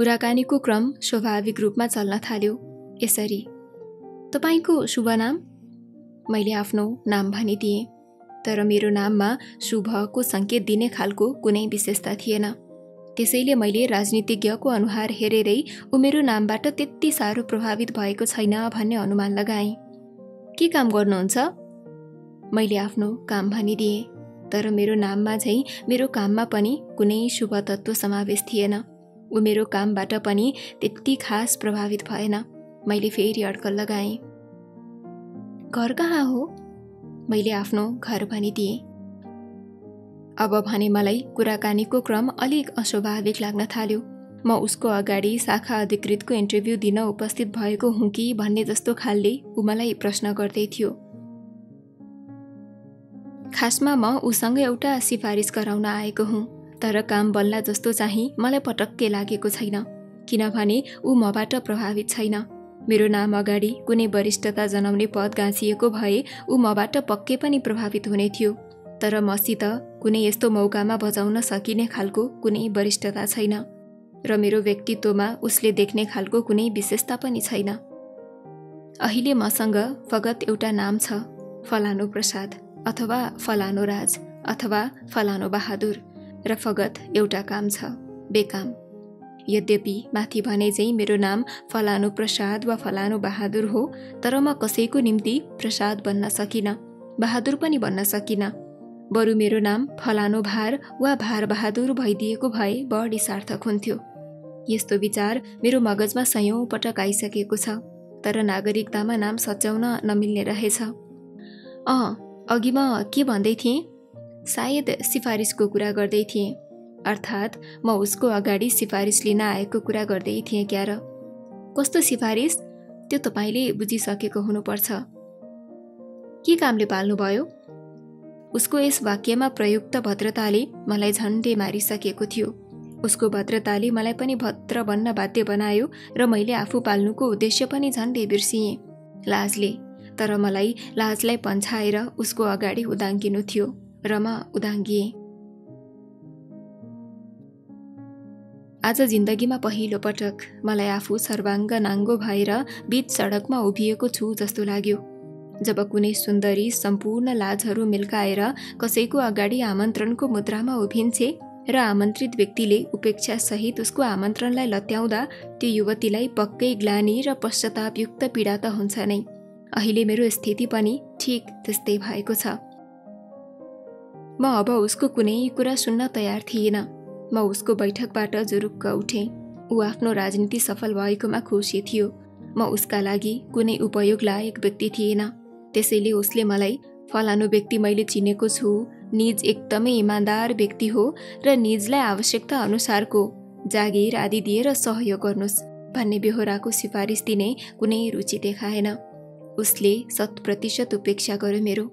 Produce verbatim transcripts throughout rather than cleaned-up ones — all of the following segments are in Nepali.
कुराकानीको क्रम स्वाभाविक रूपमा चल्न थाल्यो। यसरी तपाईको शुभ नाम? मैले आफ्नो नाम भनिदिएँ, तर मेरो नाममा शुभको संकेत दिने खालको कुनै विशेषता थिएन। त्यसैले मैले राजनीतिज्ञको अनुहार हेरेरै उ मेरो नामबाट त्यति साह्रो प्रभावित भएको छैन भन्ने अनुमान लगाएँ। के काम गर्नुहुन्छ? मैले आफ्नो काम भनिदिएँ, तर मेरो नाममा झैँ मेरो काममा पनि कुनै शुभ तत्त्व समावेश थिएन। उ मेरो कामबाट पनि त्यति खास प्रभावित भएन। मैले फेरि अड्कल लगाएँ। घर कहाँ हो? मैले आफ्नो घर भनिदिएँ। अब भने मलाई कुराकानीको क्रम अलिक अस्वाभाविक लाग्न थाल्यो। म उसको अगाडि शाखा अधिकृतको इन्टरभ्यू दिन उपस्थित भएको हुँ कि भन्ने जस्तो खालले ऊ मलाई प्रश्न गर्दै थियो। खासमा म उसँग एउटा सिफारिस गराउन आएको हुँ, तर काम बल्ला जस्तो चाहिँ मलाई पटक्कै लागेको छैन, किनभने ऊ मबाट प्रभावित छैन। मेरो नाम अगाडि कुनै वरिष्ठता जनाउने पद गाँसिएको भए ऊ मबाट पक्कै पनि प्रभावित हुने थियो, तर मसित कुनै यस्तो मौकामा बजाउन सकिने खालको कुनै वरिष्ठता छैन र मेरो व्यक्तित्वमा उसले देख्ने खालको कुनै विशेषता पनि छैन। अहिले मसँग फगत एउटा नाम छ, फलानु प्रसाद अथवा फलानु राज अथवा फलानु बहादुर, र फगत एउटा काम छ, बेकाम। यद्यपि माथि भने चाहिँ मेरो नाम फलानु प्रसाद वा फलानु बहादुर हो, तर म कसैको निम्ति प्रसाद बन्न सकिनँ, बहादुर पनि बन्न सकिनँ। बरु मेरो नाम फलानु भार वा भार बहादुर भइदिएको भए बढी सार्थक हुन्थ्यो। यस्तो विचार मेरो मगजमा सयौं पटक आइसकेको छ, तर नागरिकतामा नाम सच्याउन नमिल्ने रहेछ। अँ, अघि म के भन्दै थिएँ? सायद सिफारिसको कुरा गर्दै थिएँ, अर्थात् म उसको अगाडि सिफारिस लिन आएको कुरा गर्दै थिएँ। क्या र कस्तो सिफारिस? त्यो तपाईँले बुझिसकेको हुनुपर्छ। के कामले पाल्नुभयो? उसको यस वाक्यमा प्रयुक्त भद्रताले मलाई झन्डै मारिसकेको थियो। उसको भद्रताले मलाई पनि भद्र बन्न बाध्य बनायो र मैले आफू पाल्नुको उद्देश्य पनि झन्डै बिर्सिएँ, लाजले। तर मलाई लाजलाई पन्छाएर उसको अगाडि उदाङ्गिनु थियो र म उदाङ्गिएँ। आज जिन्दगीमा पहिलो पटक मलाई आफू सर्वाङ्ग नाङ्गो भएर बीच सडकमा उभिएको छु जस्तो लाग्यो। जब कुनै सुन्दरी सम्पूर्ण लाजहरू मिल्काएर कसैको अगाडि आमन्त्रणको मुद्रामा उभिन्छे र आमन्त्रित व्यक्तिले उपेक्षासहित उसको आमन्त्रणलाई लत्याउँदा त्यो युवतीलाई पक्कै ग्लानि र पश्चातापयुक्त पीडा त हुन्छ नै। अहिले मेरो स्थिति पनि ठिक त्यस्तै भएको छ। म अब उसको कुनै कुरा सुन्न तयार थिइनँ। म उसको बैठकबाट जुरुक्क उठेँ। ऊ आफ्नो राजनीति सफल भएकोमा खुसी थियो। म उसका लागि कुनै उपयोग लायक व्यक्ति थिएन, त्यसैले उसले मलाई फलानु व्यक्ति मैले चिनेको छु, निज एकदमै इमान्दार व्यक्ति हो र निजलाई आवश्यकता अनुसारको जागिर आदि दिएर सहयोग गर्नुहोस् भन्ने बेहोराको सिफारिस दिने कुनै रुचि देखाएन। उसले शत प्रतिशत उपेक्षा गर्यो मेरो।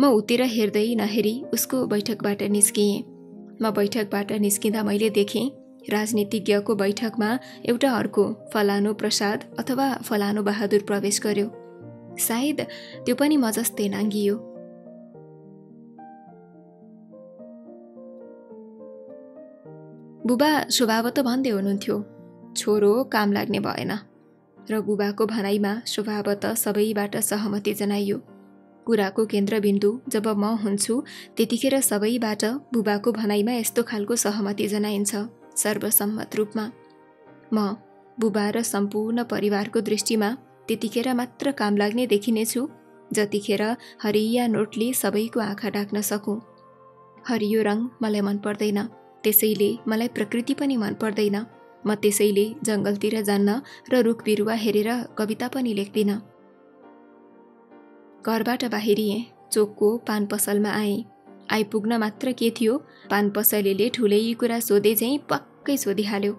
म उतिर हेर्दै नहेरी उसको बैठकबाट निस्किएँ। म बैठकबाट निस्किँदा मैले देखेँ राजनीतिज्ञको बैठकमा एउटा अर्को फलानु प्रसाद अथवा फलानु बहादुर प्रवेश गर्यो। सायद त्यो पनि म जस्तै नाङ्गियो। बुबा स्वभावत भन्दै हुनुहुन्थ्यो, छोरो काम लाग्ने भएन, र बुबाको भनाइमा स्वभावत सबैबाट सहमति जनाइयो। कुराको केन्द्रबिन्दु जब म हुन्छु त्यतिखेर सबैबाट बुबाको भनाइमा यस्तो खालको सहमति जनाइन्छ, सर्वसम्मत रूपमा। म बुबा र सम्पूर्ण परिवारको दृष्टिमा त्यतिखेर मात्र काम लाग्ने देखिनेछु जतिखेर हरिया नोटले सबैको आँखा ढाक्न सकूँ। हरियो रङ मलाई मन पर्दैन, त्यसैले मलाई प्रकृति पनि मन पर्दैन। म त्यसैले जङ्गलतिर जान्न र रुख बिरुवा हेरेर कविता पनि लेख्दिनँ। घरबाट बाहिरिएँ, चोकको पान पसलमा आएँ। आइपुग्न मात्र के थियो, पान पसलेले ठुलै कुरा सोधे झैँ पक्कै सोधिहाल्यो,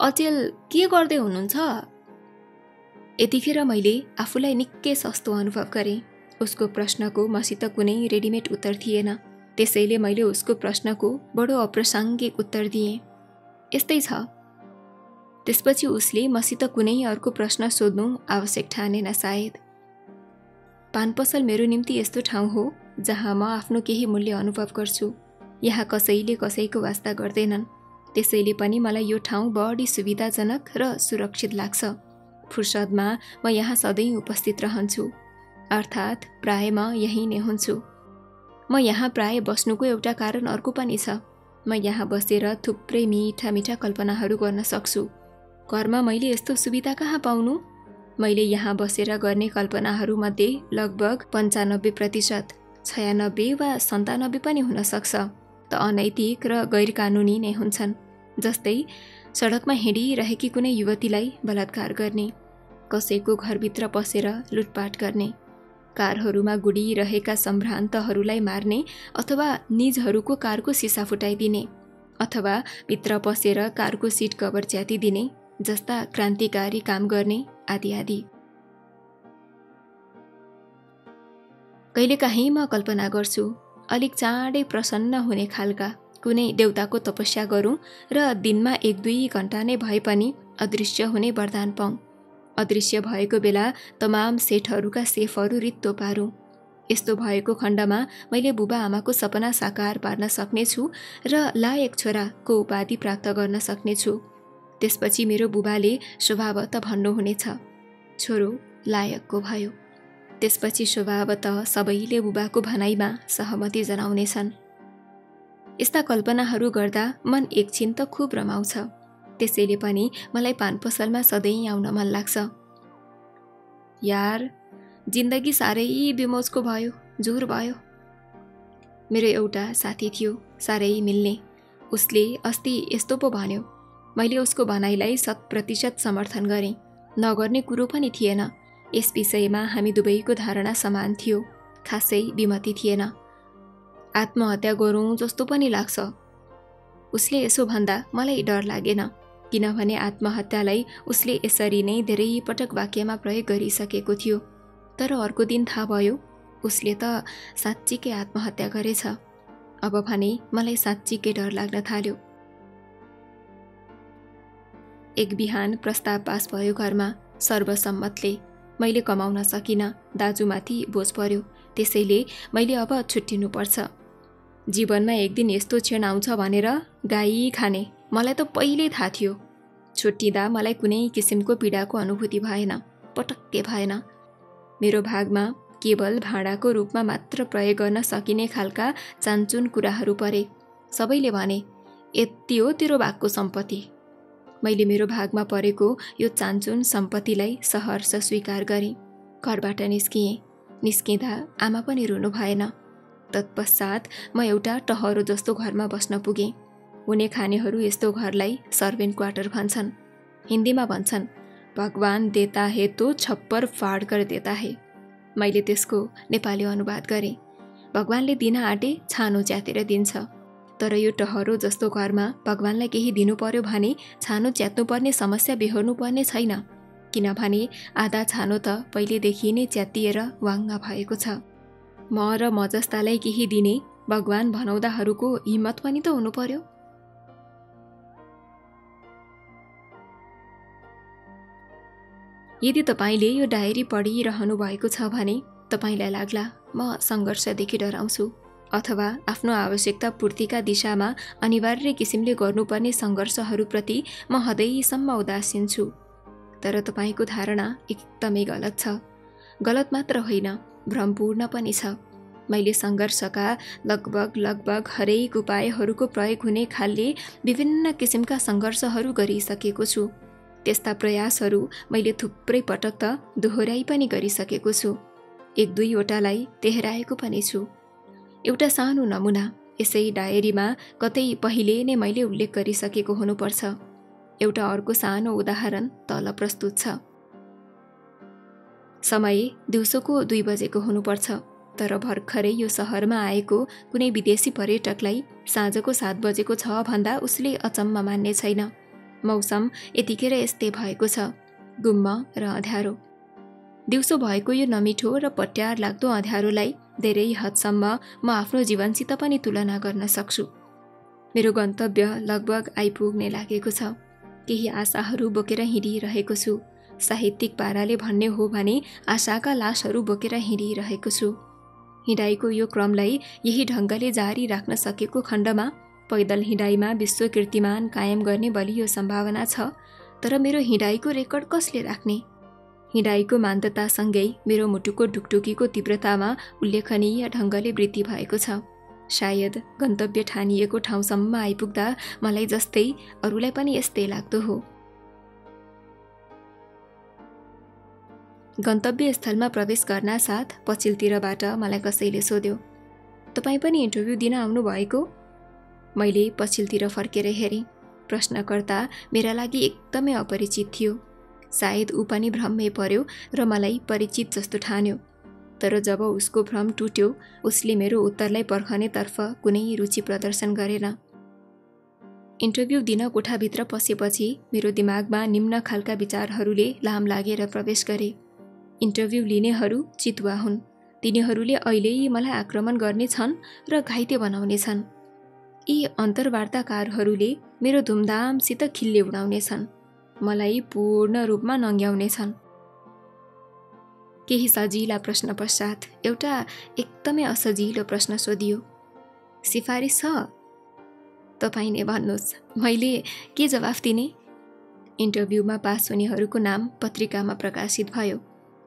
अचेल के गर्दै हुनुहुन्छ? यतिखेर मैले आफूलाई निकै सस्तो अनुभव गरेँ। उसको प्रश्नको मसित कुनै रेडिमेड उत्तर थिएन, त्यसैले मैले उसको प्रश्नको बडो अप्रासङ्गिक उत्तर दिएँ, यस्तै छ। त्यसपछि उसले मसित कुनै अर्को प्रश्न सोध्नु आवश्यक ठानेन। सायद पान पसल मेरो निम्ति यस्तो ठाउँ हो जहाँ म आफ्नो केही मूल्य अनुभव गर्छु। यहाँ कसैले कसैको वास्ता गर्दैनन्। त्यसैले पनि मलाई यो ठाउँ बढी सुविधाजनक र सुरक्षित लाग्छ। फुर्सदमा म यहाँ सधैँ उपस्थित रहन्छु, अर्थात् प्राय म यही नै हुन्छु। म यहाँ प्राय बस्नुको एउटा कारण अर्को पनि छ। म यहाँ बसेर थुप्रै मीठा मीठा कल्पनाहरू गर्न सक्छु। घरमा मैले यस्तो सुविधा कहाँ पाउनु? मैले यहाँ बसेर गर्ने कल्पनाहरूमध्ये लगभग पन्चानब्बे प्रतिशत छयानब्बे वा सन्तानब्बे पनि हुन सक्छ त अनैतिक र गैरकानुनी नै हुन्छन्। जस्तै सडकमा हिँडिरहेकी कुनै युवतीलाई बलात्कार गर्ने, कसैको घरभित्र पसेर लुटपाट गर्ने, कारहरूमा गुडिरहेका सम्भ्रान्तहरूलाई मार्ने अथवा निजहरूको कारको सिसा फुटाइदिने अथवा भित्र पसेर कारको सिट कभर च्यातिदिने जस्ता क्रान्तिकारी काम गर्ने आदि आदि। कहिलेकाहीँ म कल्पना गर्छु अलिक चाँडै प्रसन्न हुने खालका कुनै देवताको तपस्या गरौँ र दिनमा एक दुई घण्टा नै भए पनि अदृश्य हुने वरदान पाऊँ। अदृश्य भएको बेला तमाम सेठहरूका सेफहरू रित्तो पारूँ। यस्तो भएको खण्डमा मैले बुबा आमाको सपना साकार पार्न सक्नेछु र लायक छोराको उपाधि प्राप्त गर्न सक्नेछु। त्यसपछि मेरो बुबाले स्वभावतः भन्नुहुनेछ, छोरो लायकको भयो। त्यसपछि स्वभावतः सबैले बुबाको भनाइमा सहमति जनाउनेछन्। यस्ता कल्पनाहरू गर्दा मन एकछिन त खुब रमाउँछ। त्यसैले पनि मलाई पानपसलमा सधैँ आउन मन लाग्छ। यार, जिन्दगी साह्रै बेमोजको भयो, झुर भयो। मेरो एउटा साथी थियो, साह्रै मिल्ने। उसले अस्ति यस्तो पो भन्यो। मैले उसको भनाइलाई शत प्रतिशत समर्थन गरेँ। नगर्ने कुरो पनि थिएन। यस विषयमा हामी दुवैको धारणा समान थियो। खासै विमति थिएन। आत्महत्या गरौँ जस्तो पनि लाग्छ। उसले यसो भन्दा मलाई डर लागेन, किनभने आत्महत्यालाई उसले यसरी नै धेरै पटक वाक्यमा प्रयोग गरिसकेको थियो। तर अर्को दिन थाहा भयो उसले त साँच्चीकै आत्महत्या गरेछ। अब भने मलाई साँच्चीकै डर लाग्न थाल्यो। एक बिहान प्रस्ताव पास भयो घरमा सर्वसम्मतले। मैले कमाउन सकिनँ, दाजुमाथि बोझ पर्यो। त्यसैले मैले अब छुट्टिनुपर्छ। जीवनमा एक दिन यस्तो क्षण आउँछ भनेर गाई खाने मलाई त पहिल्यै थाहा थियो। छुट्टिँदा मलाई कुनै किसिमको पीडाको अनुभूति भएन, पटक्कै भएन। मेरो भागमा केवल भाँडाको रूपमा मात्र प्रयोग गर्न सकिने खालका चानचुन कुराहरू परे। सबैले भने, यति हो तेरो भागको सम्पत्ति। मैले मेरो भागमा परेको यो चानचुन सम्पत्तिलाई सहर्ष स्वीकार गरेँ। घरबाट निस्किएँ। निस्किँदा आमा पनि रुनु भएन। तत्पश्चात म एउटा टहरो जस्तो घरमा बस्न पुगेँ। हुने खानेहरू यस्तो घरलाई सर्भेन्ट क्वार्टर भन्छन्। हिन्दीमा भन्छन्, भगवान देता है तो छप्पर फाड़ कर देता है। मैले त्यसको नेपाली अनुवाद गरेँ, भगवानले दिन आँटे छानो च्यातेर दिन्छ। तर यो टहरो जस्तो घरमा भगवानलाई केही दिनु पर्यो भने छानो च्यात्नुपर्ने समस्या बेहोर्नुपर्ने छैन, किनभने आधा छानो त पहिलेदेखि नै च्यातिएर वाङ्गा भएको छ। म र म जस्तालाई केही दिने भगवान भनाउँदाहरूको हिम्मत पनि त हुनु पर्यो। यदि तपाईँले यो डायरी पढिरहनु भएको छ भने तपाईँलाई लाग्ला म सङ्घर्षदेखि डराउँछु अथवा आफ्नो आवश्यकता पूर्तिका दिशामा अनिवार्य किसिमले गर्नुपर्ने सङ्घर्षहरूप्रति म हदैसम्म उदासीन छु। तर तपाईँको धारणा एकदमै गलत छ। गलत मात्र होइन, भ्रमपूर्ण पनि छ। मैले सङ्घर्षका लगभग लगभग हरेक उपायहरूको प्रयोग हुने खालले विभिन्न किसिमका सङ्घर्षहरू गरिसकेको छु। त्यस्ता प्रयासहरू मैले थुप्रै पटक त दोहोऱ्याइ पनि गरिसकेको छु। एक दुईवटालाई तेहराएको पनि छु। एउटा सानो नमुना यसै डायरीमा कतै पहिले नै मैले उल्लेख गरिसकेको हुनुपर्छ। एउटा अर्को सानो उदाहरण तल प्रस्तुत छ। समय दिउँसोको दुई बजेको हुनुपर्छ, तर भर्खरै यो सहरमा आएको कुनै विदेशी पर्यटकलाई साँझको सात बजेको छ भन्दा उसले अचम्म मान्ने छैन। मौसम यतिखेर यस्तै भएको छ, गुम्म र अँध्यारो। दिउँसो भएको यो नमिठो र पट्यार लाग्दो अँध्यारोलाई धेरै हदसम्म म आफ्नो जीवनसित पनि तुलना गर्न सक्छु। मेरो गन्तव्य लगभग आइपुग्ने लागेको छ। केही आशाहरू बोकेर हिँडिरहेको छु। साहित्यिक पाराले भन्ने हो भने आशाका लासहरू बोकेर हिँडिरहेको छु। हिँडाइको यो क्रमलाई यही ढङ्गले जारी राख्न सकेको खण्डमा पैदल हिँडाइमा विश्व कीर्तिमान कायम गर्ने बलियो सम्भावना छ। तर मेरो हिँडाइको रेकर्ड कसले राख्ने? हिँडाइको मान्दतासँगै मेरो मुटुको ढुकढुकीको तीव्रतामा उल्लेखनीय ढङ्गले वृद्धि भएको छ। सायद गन्तव्य ठानिएको ठाउँसम्म आइपुग्दा मलाई जस्तै अरूलाई पनि यस्तै लाग्दो हो। गन्तव्य स्थलमा प्रवेश गर्न साथ पछिल्तिरबाट मलाई कसैले सोध्यो, तपाईं पनि इन्टरभ्यू दिन आउनु भएको? मैले पछिल्तिर फर्केर हेरेँ। प्रश्नकर्ता मेरा लागि एकदमै अपरिचित थियो। सायद ऊ पनि भ्रममै पर्यो र मलाई परिचित जस्तो ठान्यो। तर जब उसको भ्रम टुट्यो उसले मेरो उत्तरलाई पर्खनेतर्फ कुनै रुचि प्रदर्शन गरेन। इन्टरभ्यू दिन कोठाभित्र पसेपछि मेरो दिमागमा निम्न खालका विचारहरूले लाम लागेर प्रवेश गरे। इन्टरभ्यू लिनेहरू चितुवा हुन्। तिनीहरूले अहिले मलाई आक्रमण गर्ने छन् र घाइते बनाउने छन्। यी अन्तर्वार्ताकारहरूले मेरो धुमधामसित खिल्ले उडाउने छन्, मलाई पूर्ण रूपमा नङ्ग्याउने छन्। केही सजिला प्रश्न पश्चात एउटा एकदमै असजिलो प्रश्न सोधियो, सिफारिस छ? तपाईँ नै भन्नुहोस्, मैले के जवाफ दिने? इन्टरभ्यूमा पास हुनेहरूको नाम पत्रिकामा प्रकाशित भयो।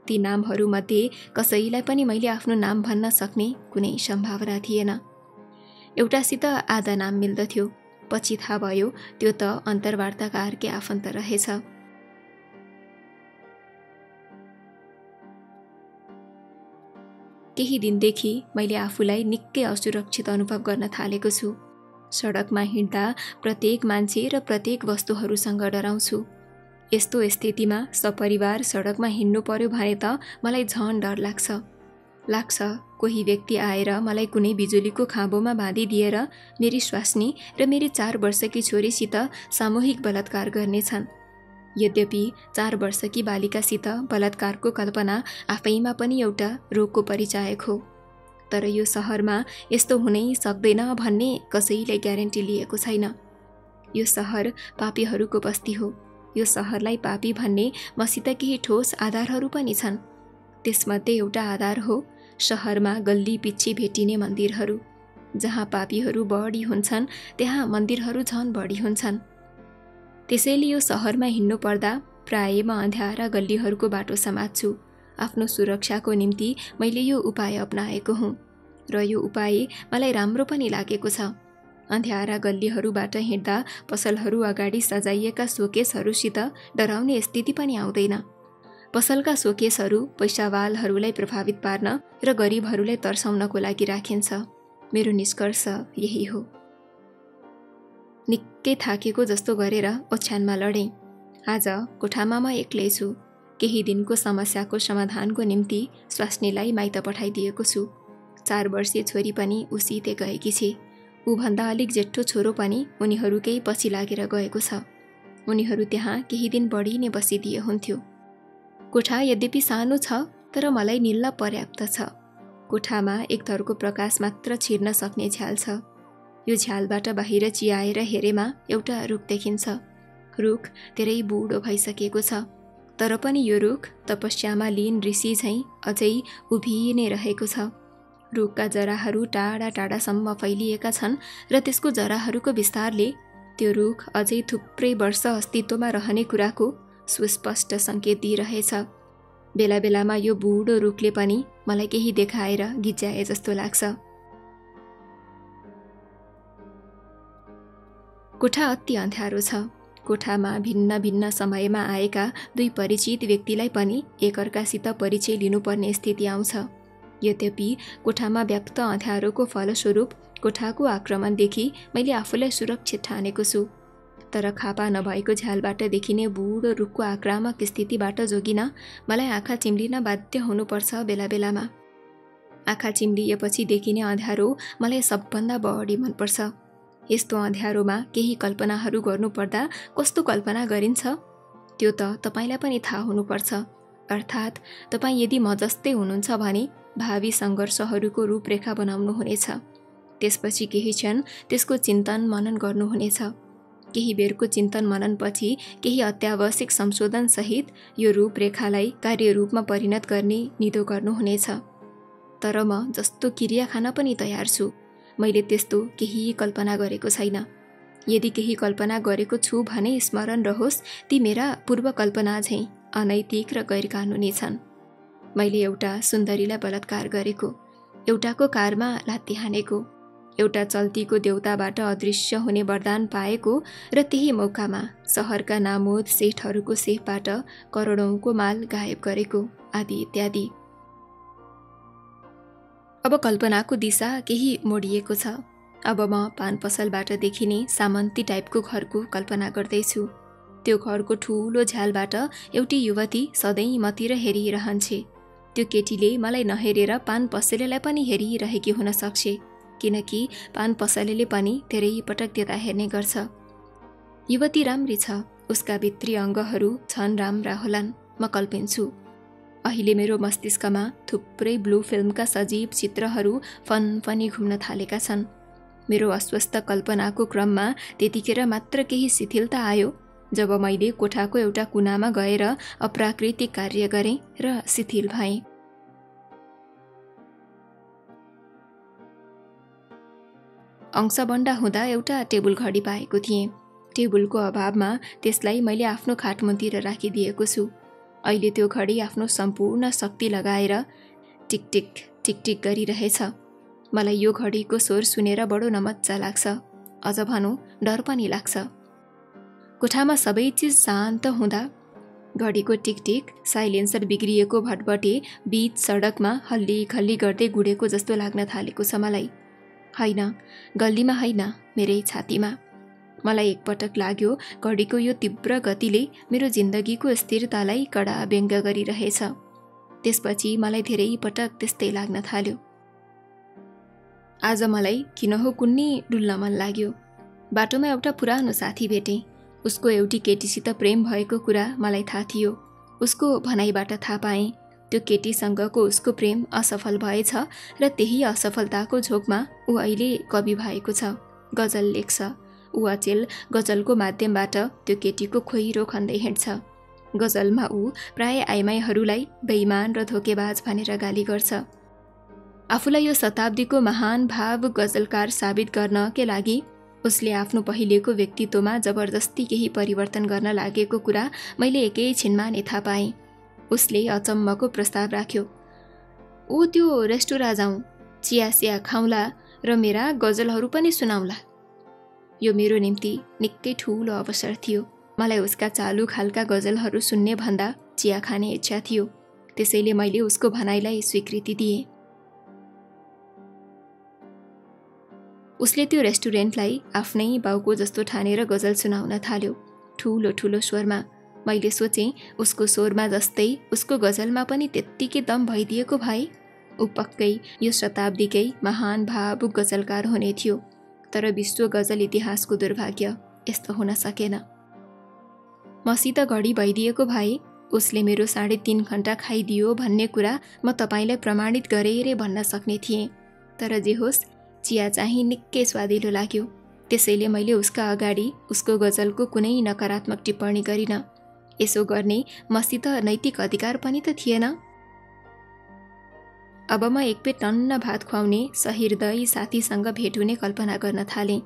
ती नामहरूमध्ये कसैलाई पनि मैले आफ्नो नाम भन्न सक्ने कुनै सम्भावना थिएन। एउटासित आधा नाम मिल्दथ्यो, पछि थाहा भयो त्यो त अन्तर्वार्ताकारकै आफन्त रहेछ। केही दिनदेखि मैले आफूलाई निकै असुरक्षित अनुभव गर्न थालेको छु। सडकमा हिँड्दा प्रत्येक मान्छे र प्रत्येक वस्तुहरूसँग डराउँछु। यस्तो स्थितिमा सपरिवार सडकमा हिँड्नु पर्यो भने त मलाई झन् डर लाग्छ। लाग्छ कोही व्यक्ति आएर मलाई कुनै बिजुलीको खाँबोमा बाँधिदिएर मेरी स्वास्नी र मेरी चार वर्षकी छोरीसित सामूहिक बलात्कार गर्नेछन्। यद्यपि चार वर्षकी बालिकासित बलात्कारको कल्पना आफैमा पनि एउटा रोगको परिचायक हो। तर यो सहरमा यस्तो हुनै सक्दैन भन्ने कसैले ग्यारेन्टी लिएको छैन। यो सहर पापीहरूको बस्ती हो। यो सहरलाई पापी भन्ने मसित केही ठोस आधारहरू पनि छन्। त्यसमध्ये एउटा आधार हो सहरमा गल्ली पिच्छे भेटिने मन्दिरहरू। जहाँ पापीहरू बढी हुन्छन् त्यहाँ मन्दिरहरू झन् बढी हुन्छन्। त्यसैले यो सहरमा हिँड्नु पर्दा प्राय म अँध्यारा गल्लीहरूको बाटो समात्छु। आफ्नो सुरक्षाको निम्ति मैले यो उपाय अपनाएको हुँ र यो उपाय मलाई राम्रो पनि लागेको छ। अँध्यारा गल्लीहरूबाट हिँड्दा पसलहरू अगाडि सजाइएका सोकेसहरूसित डराउने स्थिति पनि आउँदैन। पसलका सोकेसहरू पैसावालहरूलाई प्रभावित पार्न र गरिबहरूलाई तर्साउनको लागि राखिन्छ। मेरो निष्कर्ष यही हो। निकै थाकेको जस्तो गरेर ओछ्यानमा लडेँ। आज कोठामा म एक्लै छु। केही दिनको समस्याको समाधानको निम्ति स्वास्नीलाई माइत पठाइदिएको छु। चार वर्षीय छोरी पनि उसितै गएकी छे। ऊभन्दा अलिक जेठो छोरो पनि उनीहरूकै पछि लागेर गएको छ। उनीहरू त्यहाँ केही दिन बढी नै बसिदिए हुन्थ्यो। कोठा यद्यपि सानो छ तर मलाई निल्ला पर्याप्त छ। कोठामा एक थरको प्रकाश मात्र छिर्न सक्ने झ्याल छ। यो झ्यालबाट बाहिर चियाएर हेरेमा एउटा रुख देखिन्छ। रुख धेरै बुढो भइसकेको छ तर पनि यो रुख तपस्यामा लीन ऋषि झैँ अझै उभिनै रहेको छ। रुखका जराहरू टाढा टाढासम्म फैलिएका छन् र त्यसको जराहरूको विस्तारले त्यो रुख अझै थुप्रै वर्ष अस्तित्वमा रहने कुराको सुस्पष्ट सङ्केत दिइरहेछ। बेला बेलामा यो बुढो रुखले पनि मलाई केही देखाएर गिज्याए जस्तो लाग्छ। कोठा अति अँध्यारो छ। कोठामा भिन्न भिन्न समयमा आएका दुई परिचित व्यक्तिलाई पनि एकअर्कासित परिचय लिनुपर्ने स्थिति आउँछ। यद्यपि कोठामा व्याप्त अँध्यारोको फलस्वरूप कोठाको आक्रमणदेखि मैले आफूलाई सुरक्षित ठानेको छु। तर खापा नभएको झ्यालबाट देखिने बुढो रुखको आक्रामक स्थितिबाट जोगिन मलाई आँखा चिम्लिन बाध्य हुनुपर्छ। बेला बेलामा आँखा चिम्लिएपछि देखिने अँध्यारो मलाई सबभन्दा बढी मनपर्छ। यस्तो अँध्यारोमा केही कल्पनाहरू गर्नुपर्दा कस्तो कल्पना गरिन्छ त्यो त तपाईँलाई पनि थाहा हुनुपर्छ। अर्थात् तपाईँ यदि म जस्तै हुनुहुन्छ भने भावी सङ्घर्षहरूको रूपरेखा बनाउनुहुनेछ। त्यसपछि केही क्षण त्यसको चिन्तन मनन गर्नुहुनेछ। केही बेरको चिन्तन मननपछि केही अत्यावश्यक संशोधनसहित यो रूपरेखालाई कार्यरूपमा परिणत गर्ने निधो गर्नुहुनेछ। तर म जस्तो किरिया खान पनि तयार छु। मैले त्यस्तो केही कल्पना गरेको छैन। यदि केही कल्पना गरेको छु भने स्मरण रहोस् ती मेरा पूर्वकल्पना झैं अनैतिक र गैरकानूनी छन्। मैले एउटा सुन्दरीलाई बलात्कार गरेको, एउटाको कारमा लात्ती हानेको, एउटा चल्तीको देउताबाट अदृश्य हुने वरदान पाएको र त्यही मौकामा शहरका नामोद सेठहरूको सेफबाट करोडौँको माल गायब गरेको आदि इत्यादि। अब कल्पनाको दिशा केही मोडिएको छ। अब म पान पसलबाट देखिने सामन्ती टाइपको घरको कल्पना गर्दैछु। त्यो घरको ठूलो झ्यालबाट एउटी युवती सधैँ मतिर हेरिरहन्छे। त्यो केटीले मलाई नहेरेर पान पसलेलाई पनि हेरिरहेकी हुन सक्छ, किनकि पान पसलेले पनि धेरै पटक त्यता हेर्ने गर्छ। युवती राम्री छ, उसका भित्री अङ्गहरू छन् राम्रा होलान्, म कल्पिन्छु। अहिले मेरो मस्तिष्कमा थुप्रै ब्लू फिल्मका सजीव चित्रहरू फनफनी घुम्न थालेका छन्। मेरो अस्वस्थ कल्पनाको क्रममा त्यतिखेर मात्र केही शिथिलता आयो जब मैले कोठाको एउटा कुनामा गएर अप्राकृतिक कार्य गरेँ र शिथिल भएँ। अंशबण्डा हुँदा एउटा टेबुल घडी पाएको थिएँ। टेबुलको अभावमा त्यसलाई मैले आफ्नो खाटमुतिर राखिदिएको छु। अहिले त्यो घडी आफ्नो सम्पूर्ण शक्ति लगाएर टिकटिक टिकटिक गरिरहेछ। मलाई यो घडीको स्वर सुनेर बडो नमज्जा लाग्छ, अझ भनौँ डर पनि लाग्छ। कोठामा सबै चीज शान्त हुँदा घडीको टिकटिक साइलेन्सर बिग्रिएको भटबटे बीच सडकमा हल्ली खल्ली गर्दै गुडेको जस्तो लाग्न थालेको छ मलाई। हैन, गल्लीमा हैन, मेरै छातीमा। मलाई एकपटक लाग्यो घडीको यो तीव्र गतिले मेरो जिन्दगीको स्थिरतालाई कडा व्यङ्ग गरिरहेछ। त्यसपछि मलाई धेरै पटक त्यस्तै लाग्न थाल्यो। आज मलाई किन हो कुन्नी डुल्न मन लाग्यो। बाटोमा एउटा पुरानो साथी भेटेँ। उसको एउटी केटीसित प्रेम भएको कुरा मलाई थाहा थियो। उसको भनाइबाट थाहा पाएँ त्यो केटीसँगको उसको प्रेम असफल भएछ र त्यही असफलताको झोकमा ऊ अहिले कवि भएको छ, गजल लेख्छ। ऊ अचेल गजलको माध्यमबाट त्यो केटीको खोइरो खन्दै हिँड्छ। गजलमा ऊ प्राय आइमाईहरूलाई बेइमान र धोकेबाज भनेर गाली गर्छ। आफूलाई यो शताब्दीको महान भाव गजलकार साबित गर्नकै लागि उसले आफ्नो पहिलेको व्यक्तित्वमा जबरजस्ती केही परिवर्तन गर्न लागेको कुरा मैले एकैछिनमा नै थाहा पाएँ। उसले अचम्मको प्रस्ताव राख्यो, ओ त्यो रेस्टुरा जाउँ, चियासिया खाउँला र मेरा गजलहरू पनि सुनाउँला। यो मेरो निम्ति निकै ठुलो अवसर थियो। मलाई उसका चालु खालका गजलहरू सुन्ने भन्दा चिया खाने इच्छा थियो, त्यसैले मैले उसको भनाइलाई स्वीकृति दिएँ। उसले त्यो रेस्टुरेन्टलाई आफ्नै बाउको जस्तो ठानेर गजल सुनाउन थाल्यो, ठुलो ठुलो स्वरमा। मैले सोचेँ उसको स्वरमा जस्तै उसको गजलमा पनि त्यत्तिकै दम भइदिएको भए ऊ पक्कै यो शताब्दीकै महान भावुक गजलकार हुने थियो। तर विश्व गजल इतिहासको दुर्भाग्य यस्तो हुन सकेन। मसित घडी भइदिएको भए उसले मेरो साढे तीन घन्टा खाइदियो भन्ने कुरा म तपाईँलाई प्रमाणित गरेरै भन्न सक्ने थिएँ। तर जे होस्, चिया चाहिँ निकै स्वादिलो लाग्यो, त्यसैले मैले उसका अगाडि उसको गजलको कुनै नकारात्मक टिप्पणी गरिनँ। यसो गर्ने मसित नैतिक अधिकार पनि त थिएन। अब म एक पेट टन्न भात खुवाउने सहृदय साथीसँग भेट हुने कल्पना गर्न थालेँ।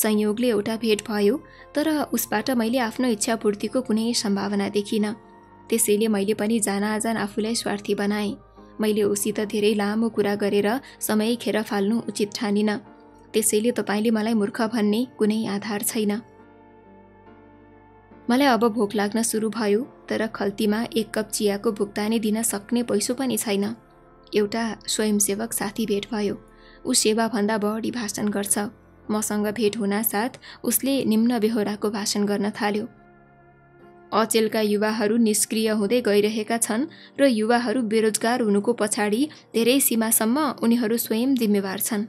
संयोगले एउटा भेट भयो, तर उसबाट मैले आफ्नो इच्छापूर्तिको कुनै सम्भावना देखिनँ। त्यसैले मैले पनि जानाजान आफूलाई स्वार्थी बनाएँ। मैले उसित धेरै लामो कुरा गरेर समय खेर फाल्नु उचित ठानिनँ। त्यसैले तपाईँले मलाई मूर्ख भन्ने कुनै आधार छैन। मलाई अब भोक लाग्न सुरु भयो, तर खल्तीमा एक कप चियाको भुक्तानी दिन सक्ने पैसो पनि छैन। एउटा स्वयंसेवक साथी भेट भयो। ऊ सेवाभन्दा बढी भाषण गर्छ। मसँग भेट हुनासाथ उसले निम्न बेहोराको भाषण गर्न थाल्यो। अचेलका युवाहरू निष्क्रिय हुँदै गइरहेका छन् र युवाहरू बेरोजगार हुनुको पछाडि धेरै सीमासम्म उनीहरू स्वयं जिम्मेवार छन्।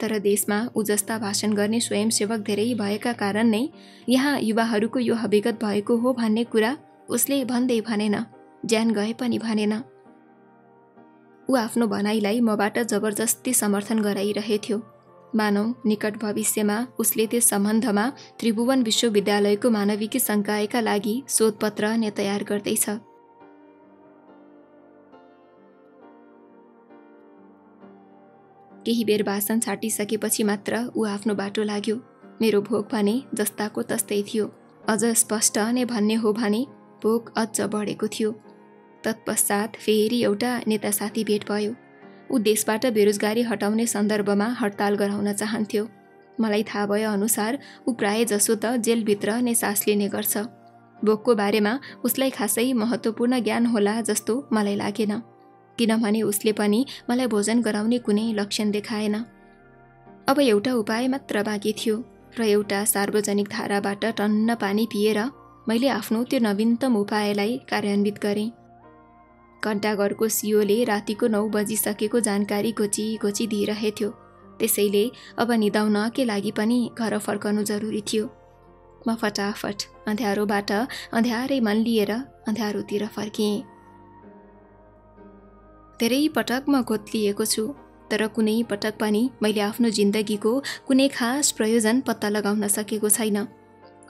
तर देशमा ऊ जस्ता भाषण गर्ने स्वयंसेवक धेरै भएका कारण नै यहाँ युवाहरूको यो हकीकत भएको हो भन्ने कुरा उसले भन्दै भनेन, ज्यान गए पनि भनेन। ऊ आफ्नो भनाइलाई मबाट जबरजस्ती समर्थन गराइरहेथ्यो। मानौँ निकट भविष्यमा उसले त्यस सम्बन्धमा त्रिभुवन विश्वविद्यालयको मानविकी संकायका लागि शोधपत्र नै तयार गर्दैछ। केही बेर भाषण छाटिसकेपछि मात्र ऊ आफ्नो बाटो लाग्यो। मेरो भोक भने जस्ताको तस्तै थियो। अझ स्पष्ट नै भन्ने हो भने भोक अझ बढेको थियो। तत्पश्चात फेरि एउटा नेता साथी भेट भयो। ऊ देशबाट बेरोजगारी हटाउने सन्दर्भमा हडताल गराउन चाहन्थ्यो। मलाई थाहा भए अनुसार ऊ प्राय जसो त जेलभित्र नै सास लिने गर्छ। भोकको बारेमा उसलाई खासै महत्त्वपूर्ण ज्ञान होला जस्तो मलाई लागेन, किनभने उसले पनि मलाई भोजन गराउने कुनै लक्षण देखाएन। अब एउटा उपाय मात्र बाँकी थियो र एउटा सार्वजनिक धाराबाट टन्न पानी पिएर मैले आफ्नो त्यो नवीनतम उपायलाई कार्यान्वित गरेँ। घण्टाघरको सियोले रातिको नौ बजिसकेको जानकारी खोजी खोजी दिइरहेथ्यो। त्यसैले अब निदाउनकै लागि पनि घर फर्कनु जरुरी थियो। म फटाफट अँध्यारोबाट अँध्यारै मन लिएर अँध्यारोतिर फर्किएँ। धेरै पटक म घोत्लिएको छु, तर कुनै पटक पनि मैले आफ्नो जिन्दगीको कुनै खास प्रयोजन पत्ता लगाउन सकेको छैन।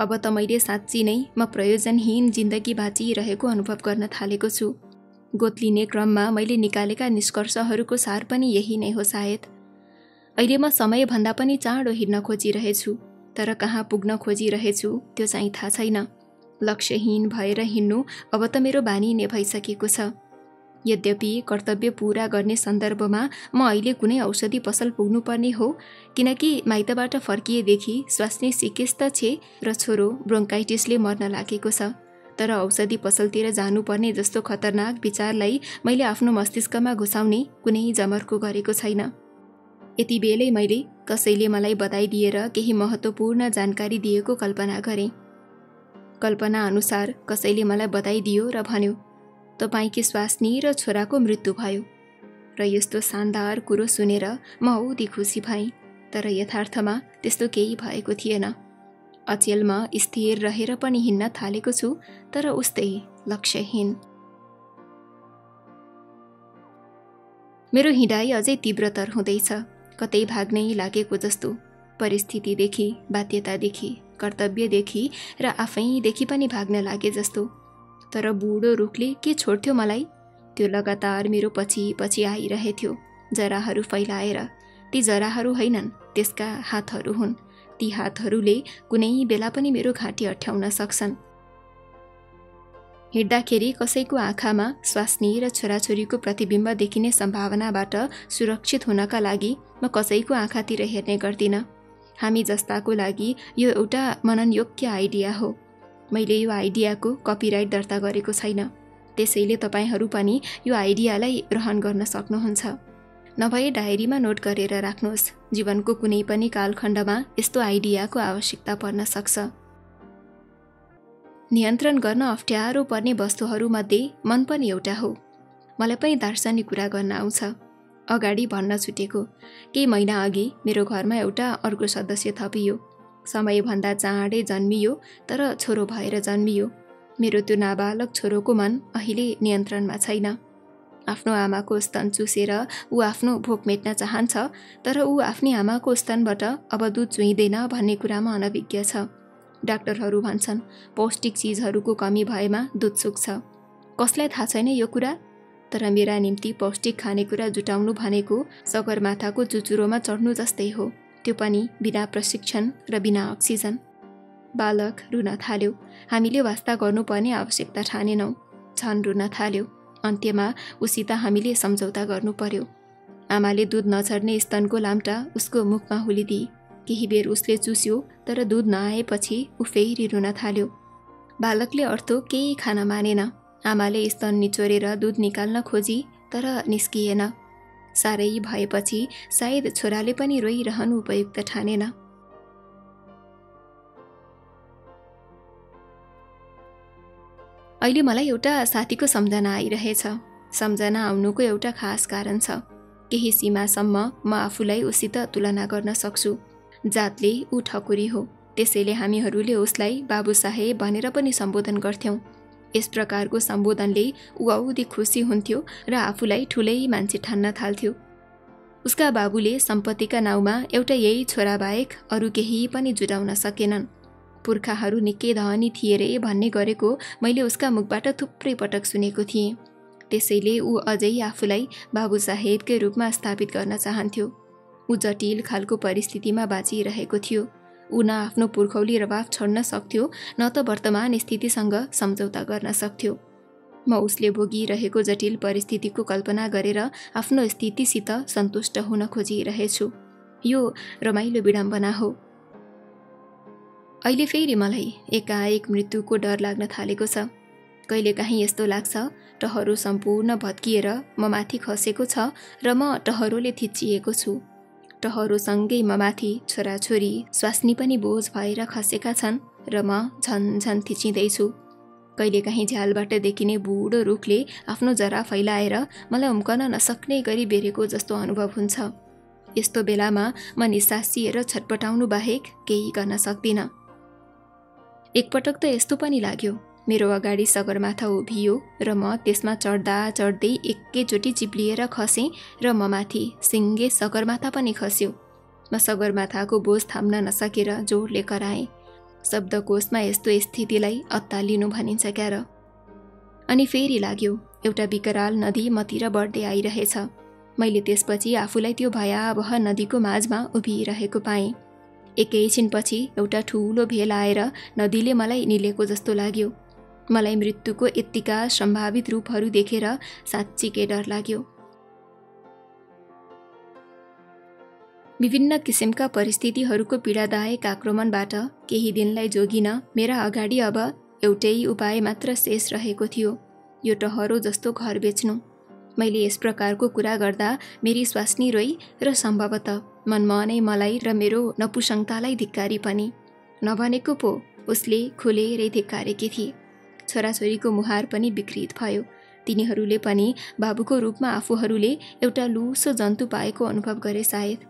अब त मैले साँच्ची नै म प्रयोजनहीन जिन्दगी बाँचिरहेको अनुभव गर्न थालेको छु। घोत्लिने क्रममा मैले निकालेका निष्कर्षहरूको सार पनि यही नै हो सायद। अहिले म समयभन्दा पनि चाँडो हिँड्न खोजिरहेछु, तर कहाँ पुग्न खोजिरहेछु त्यो चाहिँ थाहा छैन। लक्ष्यहीन भएर हिँड्नु अब त मेरो बानी नै भइसकेको छ। यद्यपि कर्तव्य पूरा गर्ने सन्दर्भमा म अहिले कुनै औषधि पसल पुग्नुपर्ने हो, किनकि माइतबाट फर्किएदेखि स्वास्नी सिकेस्त छे र छोरो ब्रोङ्काइटिसले मर्न लागेको छ। तर औषधि पसलतिर जानुपर्ने जस्तो खतरनाक विचारलाई मैले आफ्नो मस्तिष्कमा घुसाउने कुनै जमर्को गरेको छैन। यति बेलै मैले कसैले मलाई बधाई दिएर केही महत्त्वपूर्ण जानकारी दिएको कल्पना गरेँ। कल्पना अनुसार कसैले मलाई बधाई दियो र भन्यो, तपाईंकी स्वास्नी र छोराको मृत्यु भयो। र यस्तो शानदार कुरो सुनेर म औधी खुसी भएँ, तर यथार्थमा त्यस्तो केही भएको थिएन। अचेलमा स्थिर रहेर पनि हिँड्न थालेको छु, तर उस्तै लक्ष्यहीन। मेरो हिँडाइ अझै तीव्रतर हुँदैछ, कतै भाग्नै लागेको जस्तो। परिस्थितिदेखि, बाध्यतादेखि, कर्तव्यदेखि र आफैदेखि पनि भाग्न लागे जस्तो। तर बूढो रुखले के छोड्थ्यो मलाई? त्यो लगातार मेरो पछि पछि आइरहेथ्यो, जराहरू फैलाएर। ती जराहरू होइनन्, त्यसका हातहरू हुन्। ती हातहरूले कुनै बेला पनि मेरो घाँटी अठ्याउन सक्छन्। हिँड्दाखेरि कसैको आँखामा स्वास्नी र छोराछोरीको प्रतिबिम्ब देखिने सम्भावनाबाट सुरक्षित हुनका लागि म कसैको आँखातिर हेर्ने गर्दिनँ। हामी जस्ताको लागि यो एउटा मननयोग्य आइडिया हो। मैले यो आइडियाको कपिराइट दर्ता गरेको छैन, त्यसैले तपाईंहरू पनि यो आइडियालाई ग्रहण गर्न सक्नुहुन्छ, नभए डायरीमा नोट गरेर राख्नुहोस्। जीवनको कुनै पनि कालखण्डमा यस्तो आइडियाको आवश्यकता पर्न सक्छ। नियन्त्रण गर्न अप्ठ्यारो पर्ने वस्तुहरूमध्ये मन पनि एउटा हो। मलाई पनि दार्शनिक कुरा गर्न आउँछ। अगाडि भन्न छुटेको केही महिना अघि मेरो घरमा एउटा अर्को सदस्य थपियो। समयभन्दा चाँडै जन्मियो, तर छोरो भएर जन्मियो। मेरो त्यो नाबालक छोरोको मन अहिले नियन्त्रणमा छैन। आफ्नो आमाको स्तन चुसेर ऊ आफ्नो भोक मेट्न चाहन्छ, तर ऊ आफ्नै आमाको स्तनबाट अब दुध चुइँदैन भन्ने कुरामा अनभिज्ञ छ। डाक्टरहरू भन्छन् पौष्टिक चिजहरूको कमी भएमा दुध सुक्छ। कसलाई थाहा छैन यो कुरा? तर मेरा निम्ति पौष्टिक खानेकुरा जुटाउनु भनेको सगरमाथाको चुचुरोमा चढ्नु जस्तै हो, त्यो पनि बिना प्रशिक्षण र बिना अक्सिजन। बालक रुन थाल्यो। हामीले वास्ता गर्नुपर्ने आवश्यकता ठानेनौँ, छन् रुन थाल्यो। अन्त्यमा उसित हामीले सम्झौता गर्नु पर्यो। आमाले दुध नछर्ने स्तनको लाम्टा उसको मुखमा हुलिदिए। केही बेर उसले चुस्यो, तर दुध नआएपछि ऊ फेरि रुन थाल्यो। बालकले अर्थो केही खान मानेन। आमाले स्तन निचोरेर दुध निकाल्न खोजी, तर निस्किएन। साह्रै भएपछि सायद छोराले पनि रोइरहनु उपयुक्त ठानेन। अहिले मलाई एउटा साथीको सम्झना आइरहेछ। सम्झना आउनुको एउटा खास कारण छ। केही सीमासम्म म आफूलाई उसित तुलना गर्न सक्छु। जातले ऊ ठकुरी हो, त्यसैले हामीहरूले उसलाई बाबु साहेब भनेर पनि सम्बोधन गर्थ्यौँ। यस प्रकारको सम्बोधनले ऊ औधी खुसी हुन्थ्यो र आफूलाई ठुलै मान्छे ठान्न थाल्थ्यो। उसका बाबुले सम्पत्तिका नाउँमा एउटा यही छोराबाहेक अरू केही पनि जुटाउन सकेनन्। पुर्खाहरू निकै धनी थिए रे भन्ने गरेको मैले उसका मुखबाट थुप्रै पटक सुनेको थिएँ। त्यसैले ऊ अझै आफूलाई बाबु साहेबकै रूपमा स्थापित गर्न चाहन्थ्यो। ऊ जटिल खालको परिस्थितिमा बाँचिरहेको थियो। ऊ न आफ्नो पुर्खौली रवाफ छोड्न सक्थ्यो न त वर्तमान स्थितिसँग सम्झौता गर्न सक्थ्यो। म उसले भोगिरहेको जटिल परिस्थितिको कल्पना गरेर आफ्नो स्थितिसित सन्तुष्ट हुन खोजिरहेछु। यो रमाइलो विडम्बना हो। अहिले फेरि मलाई एकाएक मृत्युको डर लाग्न थालेको छ। कहिलेकाहीँ यस्तो लाग्छ टहरो सम्पूर्ण भत्किएर म माथि खसेको छ र म टहरोले थिचिएको छु। टहरोसँगै म माथि छोराछोरी स्वास्नी पनि बोझ भएर खसेका छन् र म झनझन थिचिँदैछु। कहिलेकाहीँ झ्यालबाट देखिने बुढो रुखले आफ्नो जरा फैलाएर मलाई उम्कन नसक्ने गरी बेरेको जस्तो अनुभव हुन्छ। यस्तो बेलामा म निसासिएर छटपटाउनु बाहेक केही गर्न सक्दिनँ। एकपटक त यस्तो पनि लाग्यो, मेरो अगाडि सगरमाथा उभियो र म त्यसमा चढ्दा चढ्दै एकैचोटि चिप्लिएर खसेँ र म माथि सिङ्गे सगरमाथा पनि खस्यो। म सगरमाथाको बोझ थाम्न नसकेर जोडले कराएँ। शब्दकोशमा यस्तो स्थितिलाई अत्तालिनु भनिन्छ क्या र। अनि फेरि लाग्यो एउटा विकराल नदी मतिर बढ्दै आइरहेछ। मैले त्यसपछि आफूलाई त्यो भयावह नदीको माझमा उभिरहेको पाएँ। एकैछिनपछि एउटा ठूलो भेल आएर नदीले मलाई निलेको जस्तो लाग्यो। मलाई मृत्युको यत्तिका सम्भावित रूपहरू देखेर साँच्चीकै डर लाग्यो। विभिन्न किसिमका परिस्थितिहरूको पीडादायक आक्रमणबाट केही दिनलाई जोगिन मेरा अगाडि अब एउटै उपाय मात्र शेष रहेको थियो, यो टहरो जस्तो घर बेच्नु। मैले यस प्रकारको कुरा गर्दा मेरी स्वास्नी रोई र सम्भवतः मनमनै मलाई र मेरो नपुसङ्गतालाई धिक्कारी पनि। नभनेको पो उसले खुलेरै धिक्कारेकी थिए। छोराछोरीको मुहार पनि विकृत भयो। तिनीहरूले पनि बाबुको रूपमा आफूहरूले एउटा लुसो जन्तु पाएको अनुभव गरे सायद।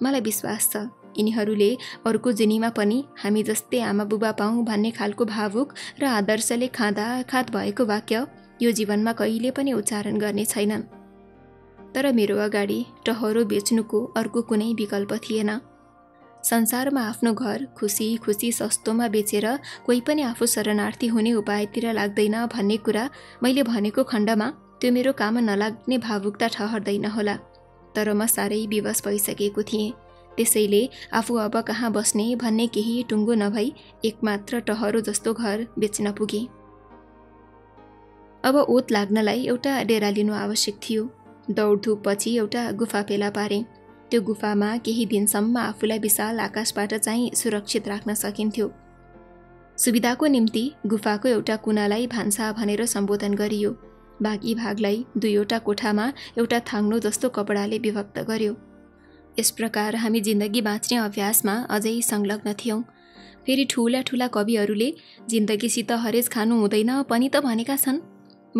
मलाई विश्वास छ यिनीहरूले अर्को जिनीमा पनि हामी जस्तै आमा बुबा पाऊँ भन्ने खालको भावुक र आदर्शले खाँदाखाँद भएको वाक्य यो जीवनमा कहिले पनि उच्चारण गर्ने छैनन्। तर मेरो अगाडि टहरो बेच्नुको अर्को कुनै विकल्प थिएन। संसारमा आफ्नो घर खुसी खुसी सस्तोमा बेचेर कोही पनि आफू शरणार्थी हुने उपायतिर लाग्दैन भन्ने कुरा मैले भनेको खण्डमा त्यो मेरो काम नलाग्ने भावुकता ठहर्दैन होला। तर म साह्रै विवश भइसकेको थिएँ। त्यसैले आफू अब कहाँ बस्ने भन्ने केही टुङ्गो नभई एकमात्र टहरो जस्तो घर बेच्न पुगे। अब ओत लाग्नलाई एउटा डेरा लिनु आवश्यक थियो। दौडधुप पछि एउटा गुफा फेला पारेँ। त्यो गुफामा केही दिनसम्म आफूलाई विशाल आकाशबाट चाहिँ सुरक्षित राख्न सकिन्थ्यो। सुविधाको निम्ति गुफाको एउटा कुनालाई भान्सा भनेर सम्बोधन गरियो। बाँकी भागलाई दुईवटा कोठामा एउटा थाङ्नो जस्तो कपडाले विभक्त गर्यो। यस प्रकार हामी जिन्दगी बाँच्ने अभ्यासमा अझै संलग्न थियौँ। फेरि ठूला ठूला कविहरूले जिन्दगीसित हरेज खानु हुँदैन पनि त भनेका छन्।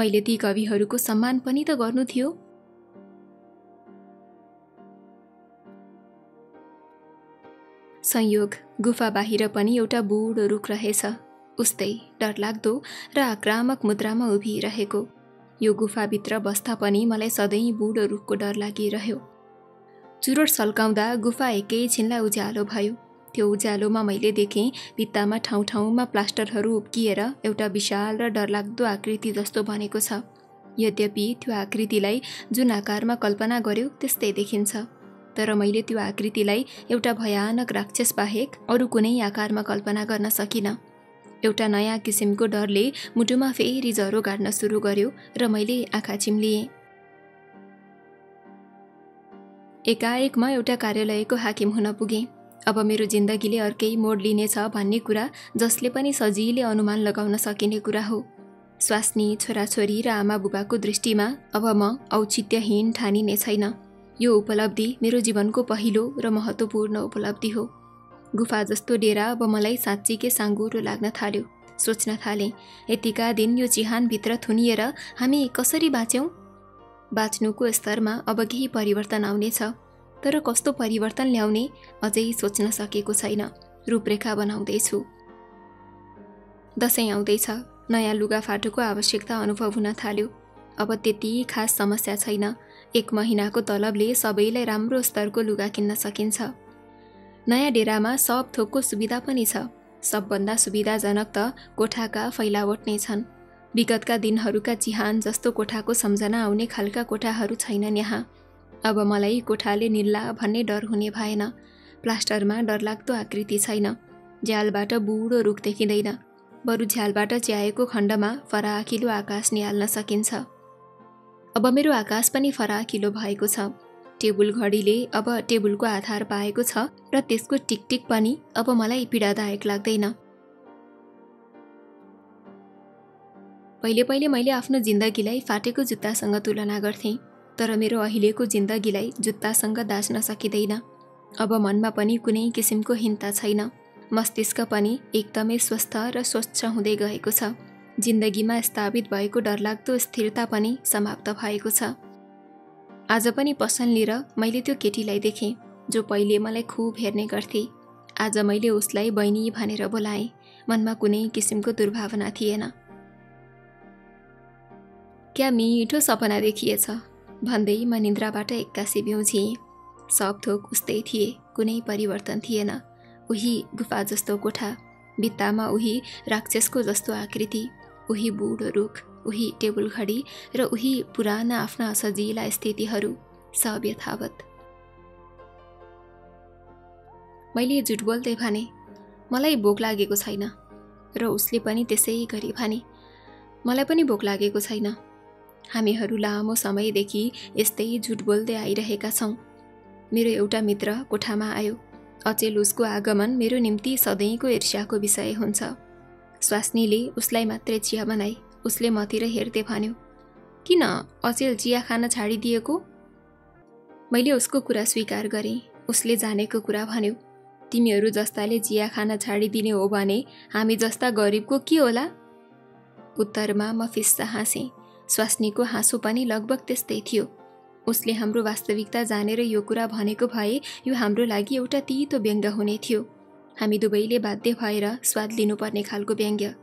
मैले ती कविहरूको सम्मान पनि त गर्नु थियो। संयोग गुफा बाहिर पनि एउटा बुढो रुख रहेछ, उस्तै डरलाग्दो र आक्रामक मुद्रामा उभिरहेको। यो गुफाभित्र बस्दा पनि मलाई सधैँ बुढो रुखको डर लागिरह्यो। चुरोट सल्काउँदा गुफा एकैछिनलाई उज्यालो भयो। त्यो उज्यालोमा मैले देखेँ भित्तामा ठाउँ ठाउँमा प्लास्टरहरू उप्किएर एउटा विशाल र डरलाग्दो आकृति जस्तो बनेको छ। यद्यपि त्यो आकृतिलाई जुन आकारमा कल्पना गर्यो त्यस्तै देखिन्छ, तर मैले त्यो आकृतिलाई एउटा भयानक राक्षस बाहेक अरू कुनै आकारमा कल्पना गर्न सकिनँ। एउटा नयाँ किसिमको डरले मुटुमा फेरि जरो गाड्न सुरु गर्यो र मैले आँखा चिम्लिएँ। एकाएक म एउटा कार्यालयको हाकिम हुन पुगेँ। अब मेरो जिन्दगीले अर्कै मोड लिनेछ भन्ने कुरा जसले पनि सजिलै अनुमान लगाउन सकिने कुरा हो। स्वास्नी छोराछोरी र आमा बुबाको दृष्टिमा अब म औचित्यहीन ठानिने छैन। यो उपलब्धि मेरो जीवनको पहिलो र महत्त्वपूर्ण उपलब्धि हो। गुफा जस्तो डेरा अब मलाई साँच्चीकै साँगुरो लाग्न थाल्यो। सोच्न थालेँ यतिका दिन यो चिहानभित्र थुनिएर हामी कसरी बाँच्यौँ। बाँच्नुको स्तरमा अब केही परिवर्तन आउनेछ, तर कस्तो परिवर्तन ल्याउने अझै सोच्न सकेको छैन। रूपरेखा बनाउँदैछु। दसैँ आउँदैछ। नयाँ लुगाफाटोको आवश्यकता अनुभव हुन थाल्यो। अब त्यति खास समस्या छैन। एक महिनाको तलबले सबैलाई राम्रो स्तरको लुगा किन्न सकिन्छ। नयाँ डेरामा सब थोकको सुविधा पनि छ। सबभन्दा सुविधाजनक त कोठाका फैलावट नै छन्। विगतका दिनहरूका चिहान जस्तो कोठाको सम्झना आउने खालका कोठाहरू छैनन् यहाँ। अब मलाई कोठाले निल्ला भन्ने डर हुने भएन। प्लास्टरमा डरलाग्दो आकृति छैन, झ्यालबाट बूढो रुख देखिँदैन, बरु झ्यालबाट च्याएको खण्डमा फराकिलो आकाश निहाल्न सकिन्छ। अब मेरो आकाश पनि फराकिलो भएको छ। टेबुल घडीले अब टेबुलको आधार पाएको छ र त्यसको टिकटिक पनि अब मलाई पीडादायक लाग्दैन। पहिले पहिले मैले आफ्नो जिन्दगीलाई फाटेको जुत्तासँग तुलना गर्थेँ, तर मेरो अहिलेको जिन्दगीलाई जुत्तासँग दाज्न सकिँदैन। अब मनमा पनि कुनै किसिमको हिंसा छैन, मस्तिष्क पनि एकदमै स्वस्थ र स्वच्छ हुँदै गएको छ। जिन्दगीमा स्थापित भएको डरलाग्दो स्थिरता पनि समाप्त भएको छ। आज पनि पसल लिएर मैले त्यो केटीलाई देखेँ जो पहिले मलाई खूब हेर्ने गर्थे। आज मैले उसलाई बहिनी भनेर बोलाएँ, मनमा कुनै किसिमको दुर्भावना थिएन। क्या मिठो सपना देखिएछ भन्दै म निन्द्राबाट एक्कासी बिउझिएँ। सब थोक उस्तै थिए, कुनै परिवर्तन थिएन। उही गुफा जस्तो कोठा, भित्तामा उही राक्षसको जस्तो आकृति, उही बूढो रुख, उही टेबुल घडी र उही पुराना आफ्ना असजिला स्थितिहरू, सब यथावत। मैले झुट बोल्दै भने मलाई भोक लागेको छैन, र उसले पनि त्यसै गरी भने मलाई पनि भोक लागेको छैन। हामीहरू लामो समयदेखि यस्तै झुट बोल्दै आइरहेका छौँ। मेरो एउटा मित्र कोठामा आयो। अचेल उसको आगमन मेरो निम्ति सधैँको ईर्ष्याको विषय हुन्छ। स्वास्नीले उसलाई मात्रै चिया बनाई। उसले मतिर हेर्दै भन्यो, किन अचेल चिया खान छाडिदिएको? मैले उसको कुरा स्वीकार गरेँ। उसले जानेको कुरा भन्यो, तिमीहरू जस्ताले चिया खान छाडिदिने हो भने हामी जस्ता गरिबको के होला? उत्तरमा म फिस्सा हाँसेँ। स्वास्नीको हाँसो पनि लगभग त्यस्तै थियो। उसले हाम्रो वास्तविकता जानेर यो कुरा भनेको भए यो हाम्रो लागि एउटा तीतो व्यङ्ग्य हुने थियो। हामी दुवैले बाध्य भएर स्वाद लिनुपर्ने खालको व्यङ्ग्य।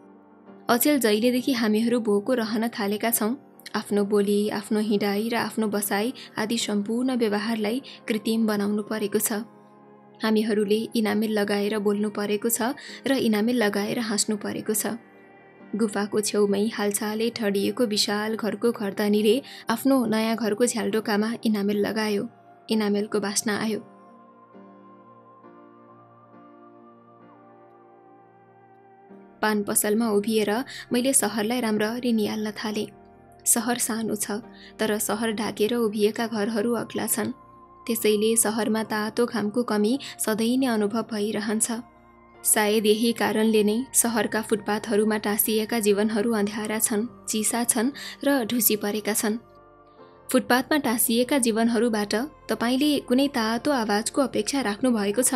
अचेल जहिलेदेखि हामीहरू भोको रहन थालेका छौँ, आफ्नो बोली, आफ्नो हिँडाइ र आफ्नो बसाइ आदि सम्पूर्ण व्यवहारलाई कृत्रिम बनाउनु परेको छ। हामीहरूले इनामेल लगाएर बोल्नु परेको छ र इनामेल लगाएर हाँस्नु परेको छ। गुफाको छेउमै हालचाले ठडिएको विशाल घरको घरधनीले आफ्नो नयाँ घरको झ्यालडोकामा इनामेल लगायो। इनामेलको बास्ना आयो। पान पसलमा उभिएर मैले सहरलाई राम्ररी निहाल्न थालेँ। सहर सानो छ, तर सहर ढाकेर उभिएका घरहरू अग्ला छन्। त्यसैले सहरमा तातो घामको कमी सधैँ नै अनुभव भइरहन्छ। सायद यही कारणले नै सहरका फुटपाथहरूमा टाँसिएका जीवनहरू अँध्यारा छन्, चिसा छन् र ढुसी परेका छन्। फुटपाथमा टाँसिएका जीवनहरूबाट तपाईले कुनै तातो आवाजको अपेक्षा राख्नु भएको छ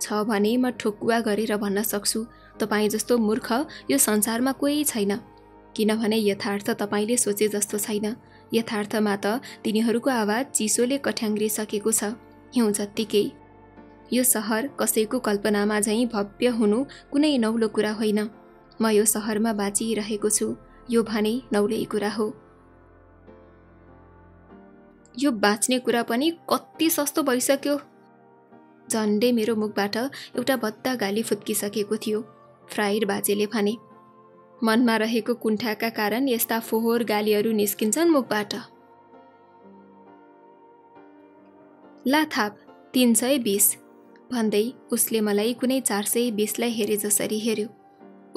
छ भने म ठुक्कुवा गरेर भन्न सक्छु, तपाईँ जस्तो मूर्ख यो संसारमा कोही छैन। किनभने यथार्थ तपाईले सोचे जस्तो छैन। यथार्थमा त तिनीहरूको आवाज चिसोले कठ्याङ्ग्रिसकेको छ। हिउँ जत्तिकै यो सहर कसैको कल्पनामा झैँ भव्य हुनु कुनै नौलो कुरा होइन। म यो सहरमा बाँचिरहेको छु, यो भने नौलै कुरा हो। यो बाँच्ने कुरा पनि कति सस्तो भइसक्यो। झन्डै मेरो मुखबाट एउटा बद्दा गाली फुत्किसकेको थियो। फ्राइड बाजेले भने, मनमा रहेको कुण्ठाका कारण यस्ता फोहोर गालीहरू निस्किन्छन् मुखबाट। ला थाप तिन सय बिस भन्दै उसले मलाई कुनै चार सय बिसलाई हेरे जसरी हेऱ्यो।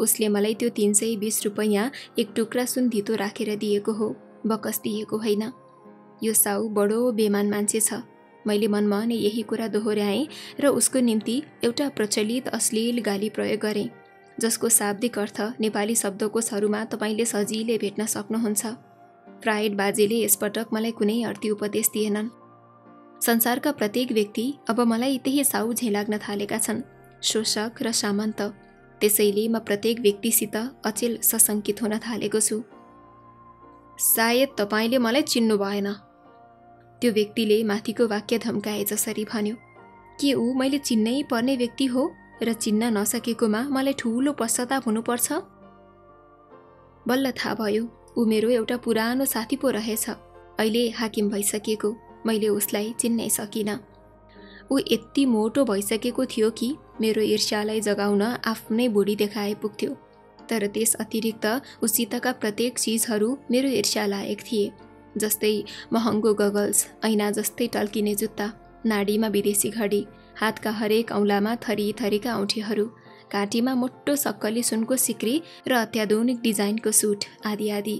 उसले मलाई त्यो तीन सय बीस रुपैयाँ एक टुक्रा सुन धितो राखेर दिएको हो, बकस दिएको होइन। यो साउ बडो बेमान मान्छे छ। मैले मनमा नै यही कुरा दोहोऱ्याएँ र उसको निम्ति एउटा प्रचलित अश्लील गाली प्रयोग गरेँ, जसको शाब्दिक अर्थ नेपाली शब्दकोशहरूमा तपाईँले सजिलै भेट्न सक्नुहुन्छ। फ्राइड बाजेले यसपटक मलाई कुनै अर्थी उपदेश दिएनन्। संसारका प्रत्येक व्यक्ति अब मलाई त्यही साउ झेलाग्न थालेका छन्, शोषक र सामन्त। त्यसैले म प्रत्येक व्यक्तिसित अचेल सशङ्कित हुन थालेको छु। सायद तपाईँले मलाई चिन्नु भएन, त्यो व्यक्तिले माथिको वाक्य धम्काए जसरी भन्यो। के ऊ मैले चिन्नै पर्ने व्यक्ति हो र चिन्न नसकेकोमा मलाई ठुलो पश्चाताप हुनुपर्छ? बल्ल थाहा भयो, ऊ मेरो एउटा पुरानो साथी पो रहेछ, अहिले हाकिम भइसकेको। मैले उसलाई चिन्नै सकिनँ। ऊ यति मोटो भइसकेको थियो कि मेरो ईर्ष्यालाई जगाउन आफ्नै बुढी देखाए पुग्थ्यो, तर त्यस अतिरिक्त उसितका प्रत्येक चिजहरू मेरो ईर्ष्या लायक थिए। जस्तै महँगो गगल्स, ऐना जस्तै टल्किने जुत्ता, नाडीमा विदेशी घडी, हातका हरेक औंलामा थरी थरीका औँठीहरू, काटीमा मोटो सक्कली सुनको सिक्री र अत्याधुनिक डिजाइनको सुट आदि आदि।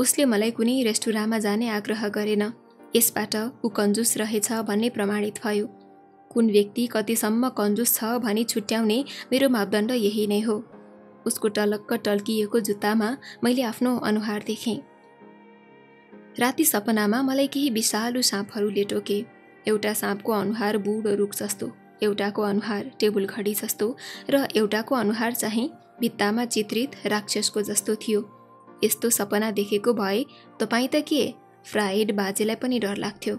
उसले मलाई कुनै रेस्टुराँमा जाने आग्रह गरेन। यसबाट ऊ कंजूस रहेछ भन्ने प्रमाणित भयो। कुन व्यक्ति कतिसम्म कंजूस छ भनी छुट्याउने मेरो मापदण्ड यही नै हो। उसको टलक्क टल्किएको जुत्तामा मैले आफ्नो अनुहार देखेँ। राति सपनामा मलाई केही विशालु साँपहरूले टोके। एउटा साँपको अनुहार बूढो रुख जस्तो, एउटाको अनुहार टेबल घडी जस्तो र एउटाको अनुहार चाहिँ भित्तामा चित्रित राक्षसको जस्तो थियो। यस्तो सपना देखेको भए तपाईं त के फ्राइड बाजेलाई पनि डर लाग्थ्यो।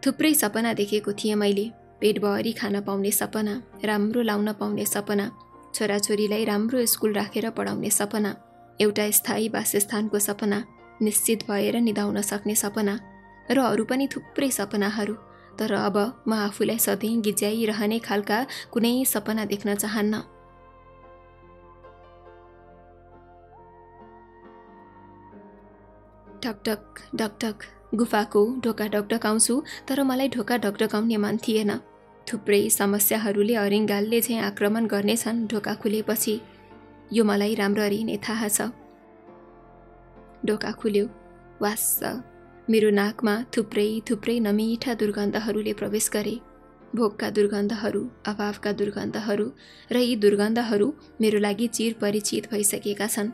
थुप्रै सपना देखेको थिएँ मैले। पेटभरि खान पाउने सपना, राम्रो लाउन पाउने सपना, छोराछोरीलाई राम्रो स्कुल राखेर पढाउने सपना, एउटा स्थायी वासस्थानको सपना, निश्चित भएर निदाउन सक्ने सपना र अरू पनि थुप्रै सपनाहरू। तर अब म आफूलाई सधैँ गिज्याइरहने खालका कुनै सपना देख्न चाहन्न। ढकढक ढकढक गुफाको ढोका ढकढकाउँछु, तर मलाई ढोका ढकढकाउने मन थिएन। थुप्रै समस्याहरूले अरिङ्गालले चाहिँ आक्रमण गर्नेछन् ढोका खुलेपछि, यो मलाई राम्ररी नै थाहा छ। ढोका खुल्यो। वास! मेरो नाकमा थुप्रै थुप्रै नमिठा दुर्गन्धहरूले प्रवेश गरे। भोकका दुर्गन्धहरू, अभावका दुर्गन्धहरू र यी दुर्गन्धहरू मेरो लागि चिरपरिचित भइसकेका छन्।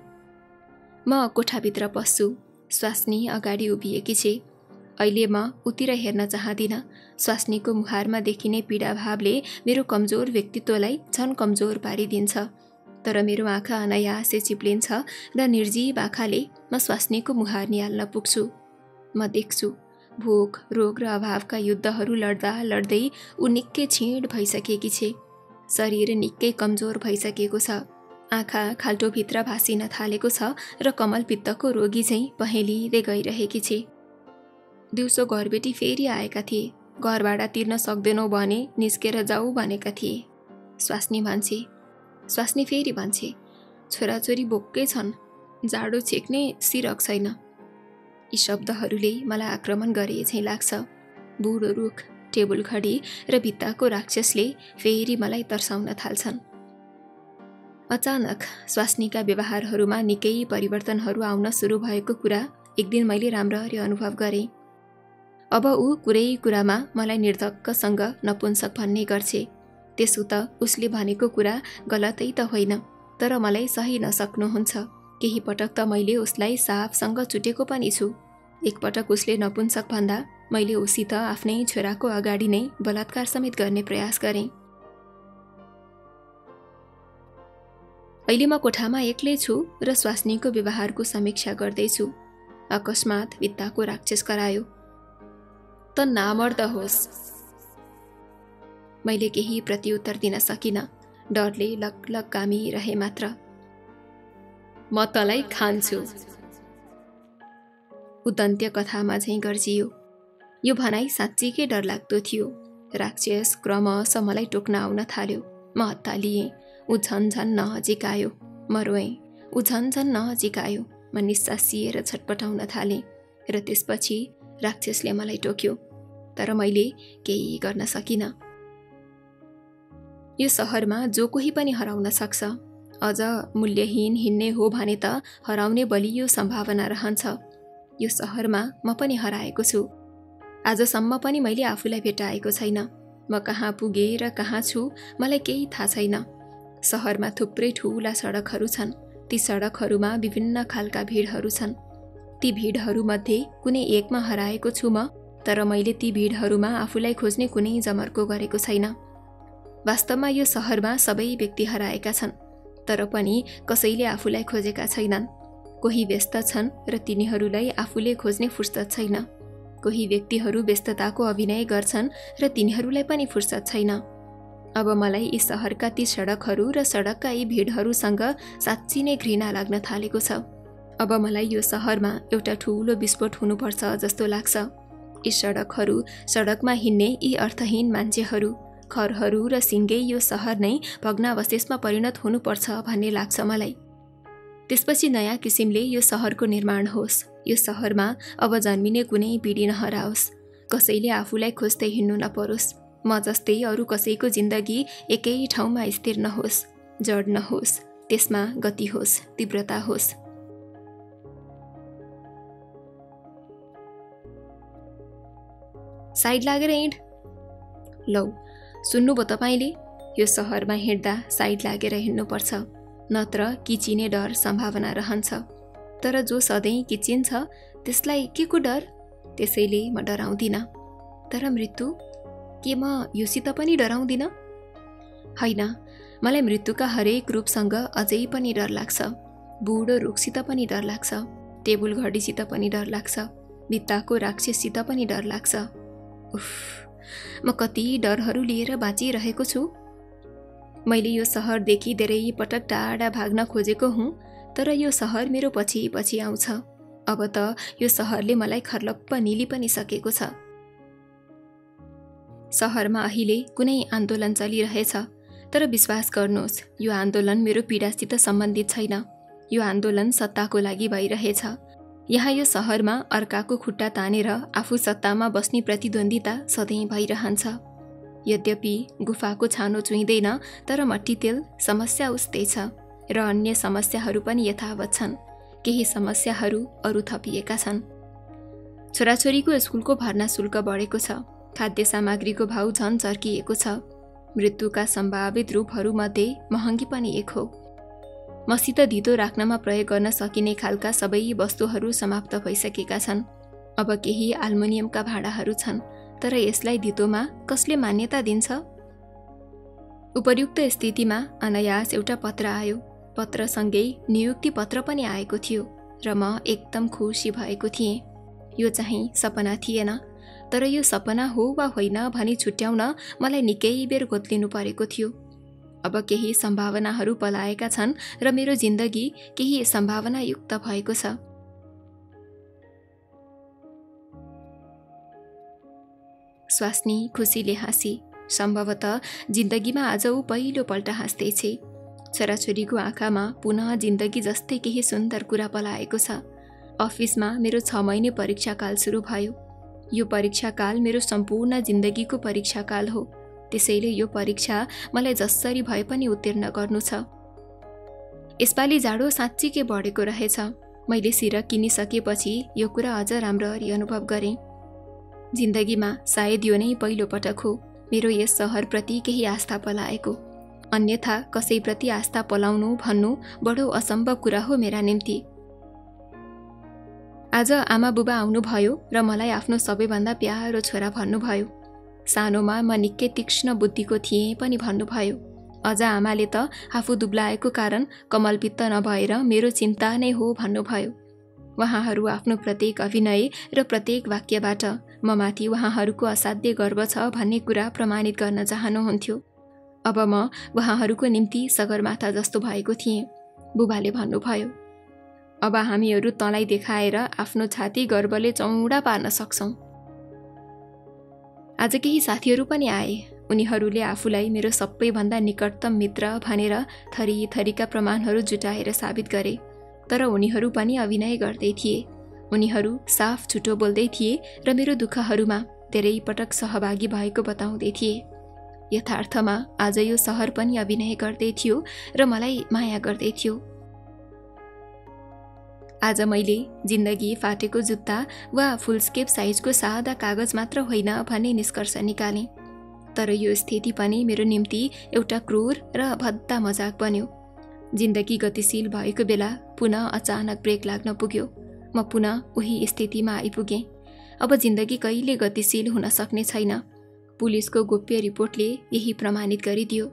म कोठाभित्र पस्छु। स्वास्नी अगाडि उभिएकी छे। अहिले म उतिर हेर्न चाहदिनँ। स्वास्नीको मुहारमा देखिने पीडाभावले मेरो कमजोर व्यक्तित्वलाई झन् कमजोर पारिदिन्छ। तर मेरो आँखा अनायासै चिप्लिन्छ र निर्जीव आँखाले म स्वास्नीको मुहार निहाल्न पुग्छु। म देख्छु, भोक, रोग र अभावका युद्धहरू लड्दा लड्दै ऊ निकै छेड भइसकेकी छे। शरीर निकै कमजोर भइसकेको छ। आँखा खाल्टोभित्र भासिन थालेको छ र कमलपित्तको रोगी चाहिँ पहेँलिँदै गइरहेकी छे। दिउँसो घरबेटी फेरि आएका थिए। घरबाट तिर्न सक्दैनौ भने निस्केर जाऊ भनेका थिए। स्वास्नी मान्छे स्वास्नी फेरि भन्छे, छोराछोरी बोक्कै छन्, जाडो छेक्ने सिरक छैन। यी शब्दहरूले मलाई आक्रमण गरे चाहिँ लाग्छ। बुढो रुख, टेबल घडी र भित्ताको राक्षसले फेरि मलाई तर्साउन थाल्छन्। अचानक स्वास्नीका व्यवहारहरूमा निकै परिवर्तनहरू आउन सुरु भएको कुरा एक दिन मैले राम्ररी अनुभव गरेँ। अब ऊ कुरै कुरामा मलाई निर्धक्कसँग नपुंसक भन्ने गर्छे। त्यसो त उसले भनेको कुरा गलतै त होइन, तर मलाई सही नसक्नुहुन्छ। केही पटक त मैले उसलाई साफसँग छुटेको पनि छु। एकपटक उसले नपुंसक भन्दा मैले उसित आफ्नै छोराको अगाडि नै बलात्कार समेत गर्ने प्रयास गरेँ। अहिले म कोठामा एक्लै छु र स्वास्नीको व्यवहारको समीक्षा गर्दैछु। अकस्मात भित्ताको राक्षस करायो, त नामर्द होस्। मैले केही प्रत्युत्तर दिन सकिनँ। डरले लकलक कामिरहे मात्र। म तँलाई खान्छु। उदन्त्य कथामा झैँ गर्जियो। यो भनाइ साँच्चीकै डरलाग्दो थियो। राक्षस क्रमशः मलाई टोक्न आउन थाल्यो। म हत्तालिएँ। ऊ झन झन नजिकायो। म रोएँ। ऊ झन झन नजिकायो। म निस्सासिएर छटपटाउन थालेँ र त्यसपछि राक्षसले मलाई टोक्यो, तर मैले केही गर्न सकिनँ। यो सहरमा जो कोही पनि हराउन सक्छ। अझ मूल्यहीन हिँड्ने हो भने त हराउने बलियो सम्भावना रहन्छ। यो सहरमा म पनि हराएको छु। आजसम्म पनि मैले आफूलाई भेटाएको छैन। म कहाँ पुगेँ र कहाँ छु मलाई केही थाहा छैन। सहरमा थुप्रै ठुला सडकहरू छन्। ती सडकहरूमा विभिन्न खालका भिडहरू छन्। ती भिडहरूमध्ये कुनै एकमा हराएको छु म, तर मैले ती भिडहरूमा आफूलाई खोज्ने कुनै जमर्को गरेको छैन। वास्तवमा यो सहरमा सबै व्यक्ति हराएका छन्, तर पनि कसैले आफूलाई खोजेका छैनन्। कोही व्यस्त छन् र तिनीहरूलाई आफूले खोज्ने फुर्सद छैन। कोही व्यक्तिहरू व्यस्तताको अभिनय गर्छन् र तिनीहरूलाई पनि फुर्सद छैन। अब मलाई यी सहरका ती सडकहरू र सडकका यी भिडहरूसँग साँच्ची नै घृणा लाग्न थालेको छ। अब मलाई यो सहरमा एउटा ठुलो विस्फोट हुनुपर्छ जस्तो लाग्छ। यी सडकहरू, सडकमा हिँड्ने यी अर्थहीन मान्छेहरू, खरहरू र सिँगै यो सहर नै भग्नावशेषमा परिणत हुनुपर्छ भन्ने लाग्छ मलाई। त्यसपछि नयाँ किसिमले यो शहरको निर्माण होस्। यो शहरमा अब जन्मिने कुनै पीढी नहराओस्। कसैले आफूलाई खोज्दै हिँड्नु नपरोस्। म जस्तै अरू कसैको जिन्दगी एकै ठाउँमा स्थिर नहोस्, जड नहोस्। त्यसमा गति होस्, तीव्रता होस्। साइड लागेर हिँड। लौ, सुन्नुभयो तपाईले? यो शहरमा हिँड्दा साइड लागेर हिँड्नुपर्छ, नत्र किचिने डर सम्भावना रहन्छ। तर जो सधैँ किचिन्छ त्यसलाई के को डर? त्यसैले म डराउँदिन। तर मृत्यु, के म योसित पनि डराउँदिन? हैन, मलाई मृत्युका हरेक रूपसँग अझै पनि डर लाग्छ। बूढो रुखसित पनि डर लाग्छ, टेबुल घडीसित पनि डर लाग्छ, भित्ताको राक्षससित पनि डर लाग्छ। उफ, म कति डरहरू लिएर बाँचिरहेको छु। मैले यो शहरदेखि धेरै पटक टाढा भाग्न खोजेको हुँ, तर यो शहर मेरो पछि पछि आउँछ। अब त यो शहरले मलाई खर्लप्प निली पनि सकेको छ। शहरमा अहिले कुनै आन्दोलन चलिरहेछ, तर विश्वास गर्नुहोस्, यो आन्दोलन मेरो पीडासित सम्बन्धित छैन। यो आन्दोलन सत्ताको लागि भइरहेछ। यहाँ यो शहरमा अर्काको खुट्टा तानेर आफू सत्तामा बस्ने प्रतिद्वन्द्विता सधैँ भइरहन्छ। यद्यपि गुफाको छानो चुइदैन, तर मट्टीतेल समस्या उस्तै छ र अन्य समस्याहरू पनि यथावत छन्। केही समस्याहरू अरू थपिएका छन्। छोराछोरीको स्कुलको भर्ना शुल्क बढेको छ, खाद्य सामग्रीको भाउ झन् चर्किएको छ। मृत्युका सम्भावित रूपहरूमध्ये महँगी पनि एक हो। मसित धितो राख्नमा प्रयोग गर्न सकिने खालका सबै वस्तुहरू समाप्त भइसकेका छन्। अब केही एल्युमिनियमका भाँडाहरू छन्, तर यसलाई धितोमा कसले मान्यता दिन्छ? उपयुक्त स्थितिमा अनायास एउटा पत्र आयो। पत्रसँगै नियुक्ति पत्र पनि आएको थियो र म एकदम खुसी भएको थिएँ। यो चाहिँ सपना थिएन, तर यो सपना हो वा होइन भनी छुट्याउन मलाई निकै बेर गोत्लिनु परेको थियो। अब केही सम्भावनाहरू पलाएका छन् र मेरो जिन्दगी केही सम्भावनायुक्त भएको छ। स्वास्नी खुसीले हाँसी। सम्भवतः जिन्दगीमा आज ऊ पहिलोपल्ट हाँस्दैछ। छोराछोरीको आँखामा पुनः जिन्दगी जस्तै केही सुन्दर कुरा पलाएको छ। अफिसमा मेरो छ महिने परीक्षाकाल सुरु भयो। यो परीक्षाकाल मेरो सम्पूर्ण जिन्दगीको परीक्षाकाल हो। त्यसैले यो परीक्षा मलाई जसरी भए पनि उत्तीर्ण गर्नु छ। यसपालि जाडो साँच्चीकै बढेको रहेछ। मैले सिरक किनिसकेपछि यो कुरा अझ राम्ररी अनुभव गरेँ। जिन्दगीमा सायद यो नै पहिलोपटक हो मेरो यस सहरप्रति केही आस्था पलाएको। अन्यथा कसैप्रति आस्था पलाउनु भन्नु बडो असम्भव कुरा हो मेरा निम्ति। आज आमा बुबा आउनुभयो र मलाई आफ्नो सबैभन्दा प्यारो छोरा भन्नुभयो। सानोमा म निकै तीक्ष्ण बुद्धिको थिएँ पनि भन्नुभयो। अझ आमाले त आफू दुब्लाएको कारण कमलपित्त नभएर मेरो चिन्ता नै हो भन्नुभयो। उहाँहरू आफ्नो प्रत्येक अभिनय र प्रत्येक वाक्यबाट म माथि उहाँहरूको असाध्य गर्व छ भन्ने कुरा प्रमाणित गर्न चाहनुहुन्थ्यो। अब म उहाँहरूको निम्ति सगरमाथा जस्तो भएको थिएँ। बुबाले भन्नुभयो, अब हामीहरू तँलाई देखाएर आफ्नो छाती गर्वले चौडा पार्न सक्छौँ। आज केही साथीहरू पनि आए। उनीहरूले आफूलाई मेरो सबैभन्दा निकटतम मित्र भनेर थरी थरीका प्रमाणहरू जुटाएर साबित गरे, तर उनीहरू पनि अभिनय गर्दै थिए। उनीहरू साफ झुटो बोल्दै थिए र मेरो दुःखहरूमा धेरै पटक सहभागी भएको बताउँदै थिए। यथार्थमा आज यो सहर पनि अभिनय गर्दै थियो र मलाई माया गर्दै थियो। आज मैले जिन्दगी फाटेको जुत्ता वा फुलस्केप साइजको सादा कागज मात्र होइन भन्ने निष्कर्ष निकालेँ। तर यो स्थिति पनि मेरो निम्ति एउटा क्रूर र भद्दा मजाक बन्यो। जिन्दगी गतिशील भएको बेला पुनः अचानक ब्रेक लाग्न पुग्यो। म पुनः उही स्थितिमा आइपुगेँ। अब जिन्दगी कहिले गतिशील हुन सक्ने छैन। पुलिसको गोप्य रिपोर्टले यही प्रमाणित गरिदियो।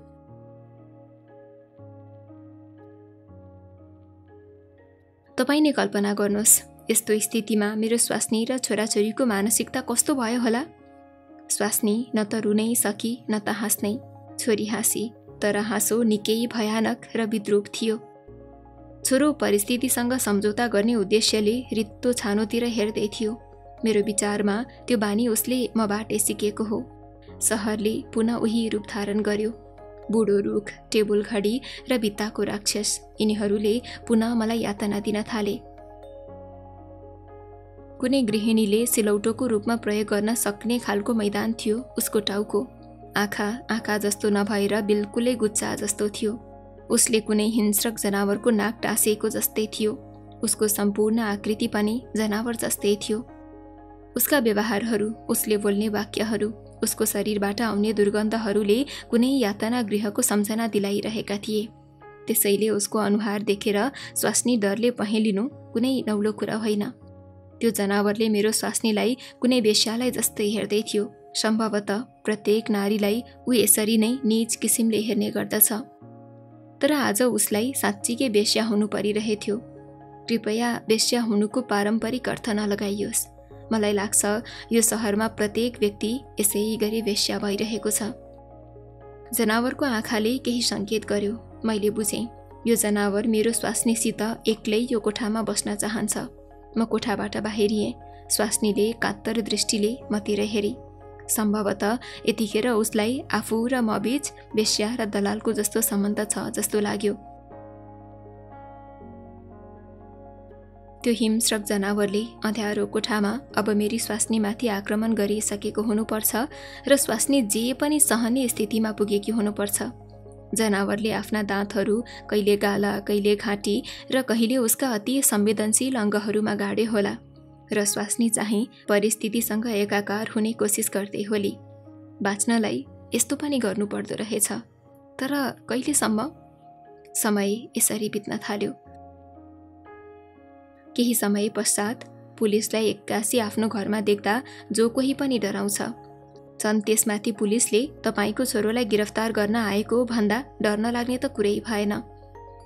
तपाई नै कल्पना गर्नुहोस्, यस्तो स्थितिमा मेरो स्वास्नी र छोराछोरीको मानसिकता कस्तो भयो होला? स्वास्नी न त रुनै सकि न त हाँस्नै। छोरी हाँसी, तर हाँसो निकै भयानक र विद्रूप थियो। छोरो परिस्थितिसँग सम्झौता गर्ने उद्देश्यले रित्तो छानोतिर हेर्दै थियो। मेरो विचारमा त्यो बानी उसले मबाट सिकेको हो। सहरले पुनः उही रूप धारण गर्यो। बूढ़ो रुख, टेबुल घड़ी र भित्ताको राक्षस यिनीहरूले पुनः मलाई यातना दिन थाले। कुनै गृहिणीले सिलौटोको रूपमा प्रयोग गर्न सक्ने खालको मैदान थियो उसको टाउको। आँखा आँखा जस्तो नभएर बिल्कुलै गुच्छा जस्तो थियो। उसले कुनै हिंस्रक जनावरको नाक टाँसेको जस्तै थियो। उसको सम्पूर्ण आकृति पनि जनावर जस्तै थियो। उसका व्यवहारहरू, उसले बोल्ने वाक्यहरू, उसको शरीरबाट आउने दुर्गन्धहरूले कुनै यातना गृहको सम्झना दिलाइरहेका थिए। त्यसैले उसको अनुहार देखेर स्वास्नी डरले पहेलिनु कुनै नौलो कुरा होइन। त्यो जनावरले मेरो स्वास्नीलाई कुनै बेश्यालाई जस्तै हेर्दै थियो। सम्भवतः प्रत्येक नारीलाई ऊ यसरी नै नीच किसिमले हेर्ने गर्दछ, तर आज उसलाई साँच्चीकै बेश्या हुनु परिरहेथ्यो। कृपया बेश्या हुनुको पारम्परिक अर्थ नलगाइयोस्। मलाई लाग्छ यो सहरमा प्रत्येक व्यक्ति यसै गरी बेश्या भइरहेको छ। जनावरको आँखाले केही सङ्केत गर्यो। मैले बुझेँ यो जनावर मेरो स्वास्नीसित एक्लै यो कोठामा बस्न चाहन्छ। म कोठाबाट बाहिरिएँ। स्वास्नीले कातर दृष्टिले मतिर हेरी। सम्भवतः यतिखेर उसलाई आफू र म बीच बेश्या र दलालको जस्तो सम्बन्ध छ जस्तो लाग्यो। त्यो हिंस्रक जनावरले अँध्यारो कोठामा अब मेरी स्वास्नीमाथि आक्रमण गरिसकेको हुनुपर्छ र स्वास्नी जे पनि सहने स्थितिमा पुगेकी हुनुपर्छ। जनावरले आफ्ना दाँतहरू कहिले गाला, कहिले घाँटी र कहिले उसका अति संवेदनशील अङ्गहरूमा गाडे होला र स्वास्नी चाहिँ परिस्थितिसँग एकाकार हुने कोसिस गर्दै होली। बाँच्नलाई यस्तो पनि गर्नुपर्दो रहेछ, तर कहिलेसम्म? समय यसरी बित्न थाल्यो। केही समय पश्चात पुलिसलाई एक्कासी आफ्नो घरमा देख्दा जो कोही पनि डराउँछ। सन् त्यसमाथि पुलिसले तपाईको छोरोलाई गिरफ्तार गर्न आएको भन्दा डर्न लाग्ने त कुरै भएन।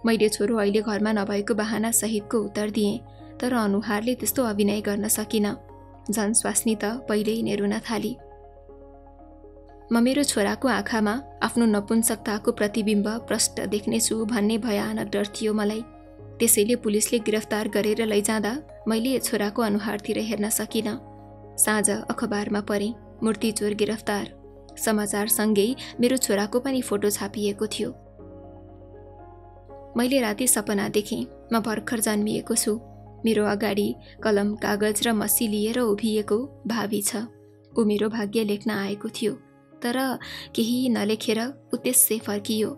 मैले छोरो अहिले घरमा नभएको बहाना सहितको उत्तर दिएँ, तर अनुहारले त्यस्तो अभिनय गर्न सकिन। झन् स्वास्नी त पहिल्यै नै रुन थाली। म मेरो छोराको आँखामा आफ्नो नपुंसकताको प्रतिबिम्ब प्रष्ट देख्नेछु भन्ने भयानक डर थियो मलाई। त्यसैले पुलिसले गिरफ्तार गरेर लैजाँदा मैले छोराको अनुहारतिर हेर्न सकिन। साँझ अखबारमा परेँ मूर्तिचोर गिरफ्तार। समाचारसँगै मेरो छोराको पनि फोटो छापिएको थियो। मैले राति सपना देखेँ। म भर्खर जन्मिएको छु। मेरो अगाडि कलम कागज र मसी लिएर उभिएको भावी छ। ऊ मेरो भाग्य लेख्न आएको थियो, तर केही नलेखेर ऊ त्यसै फर्कियो।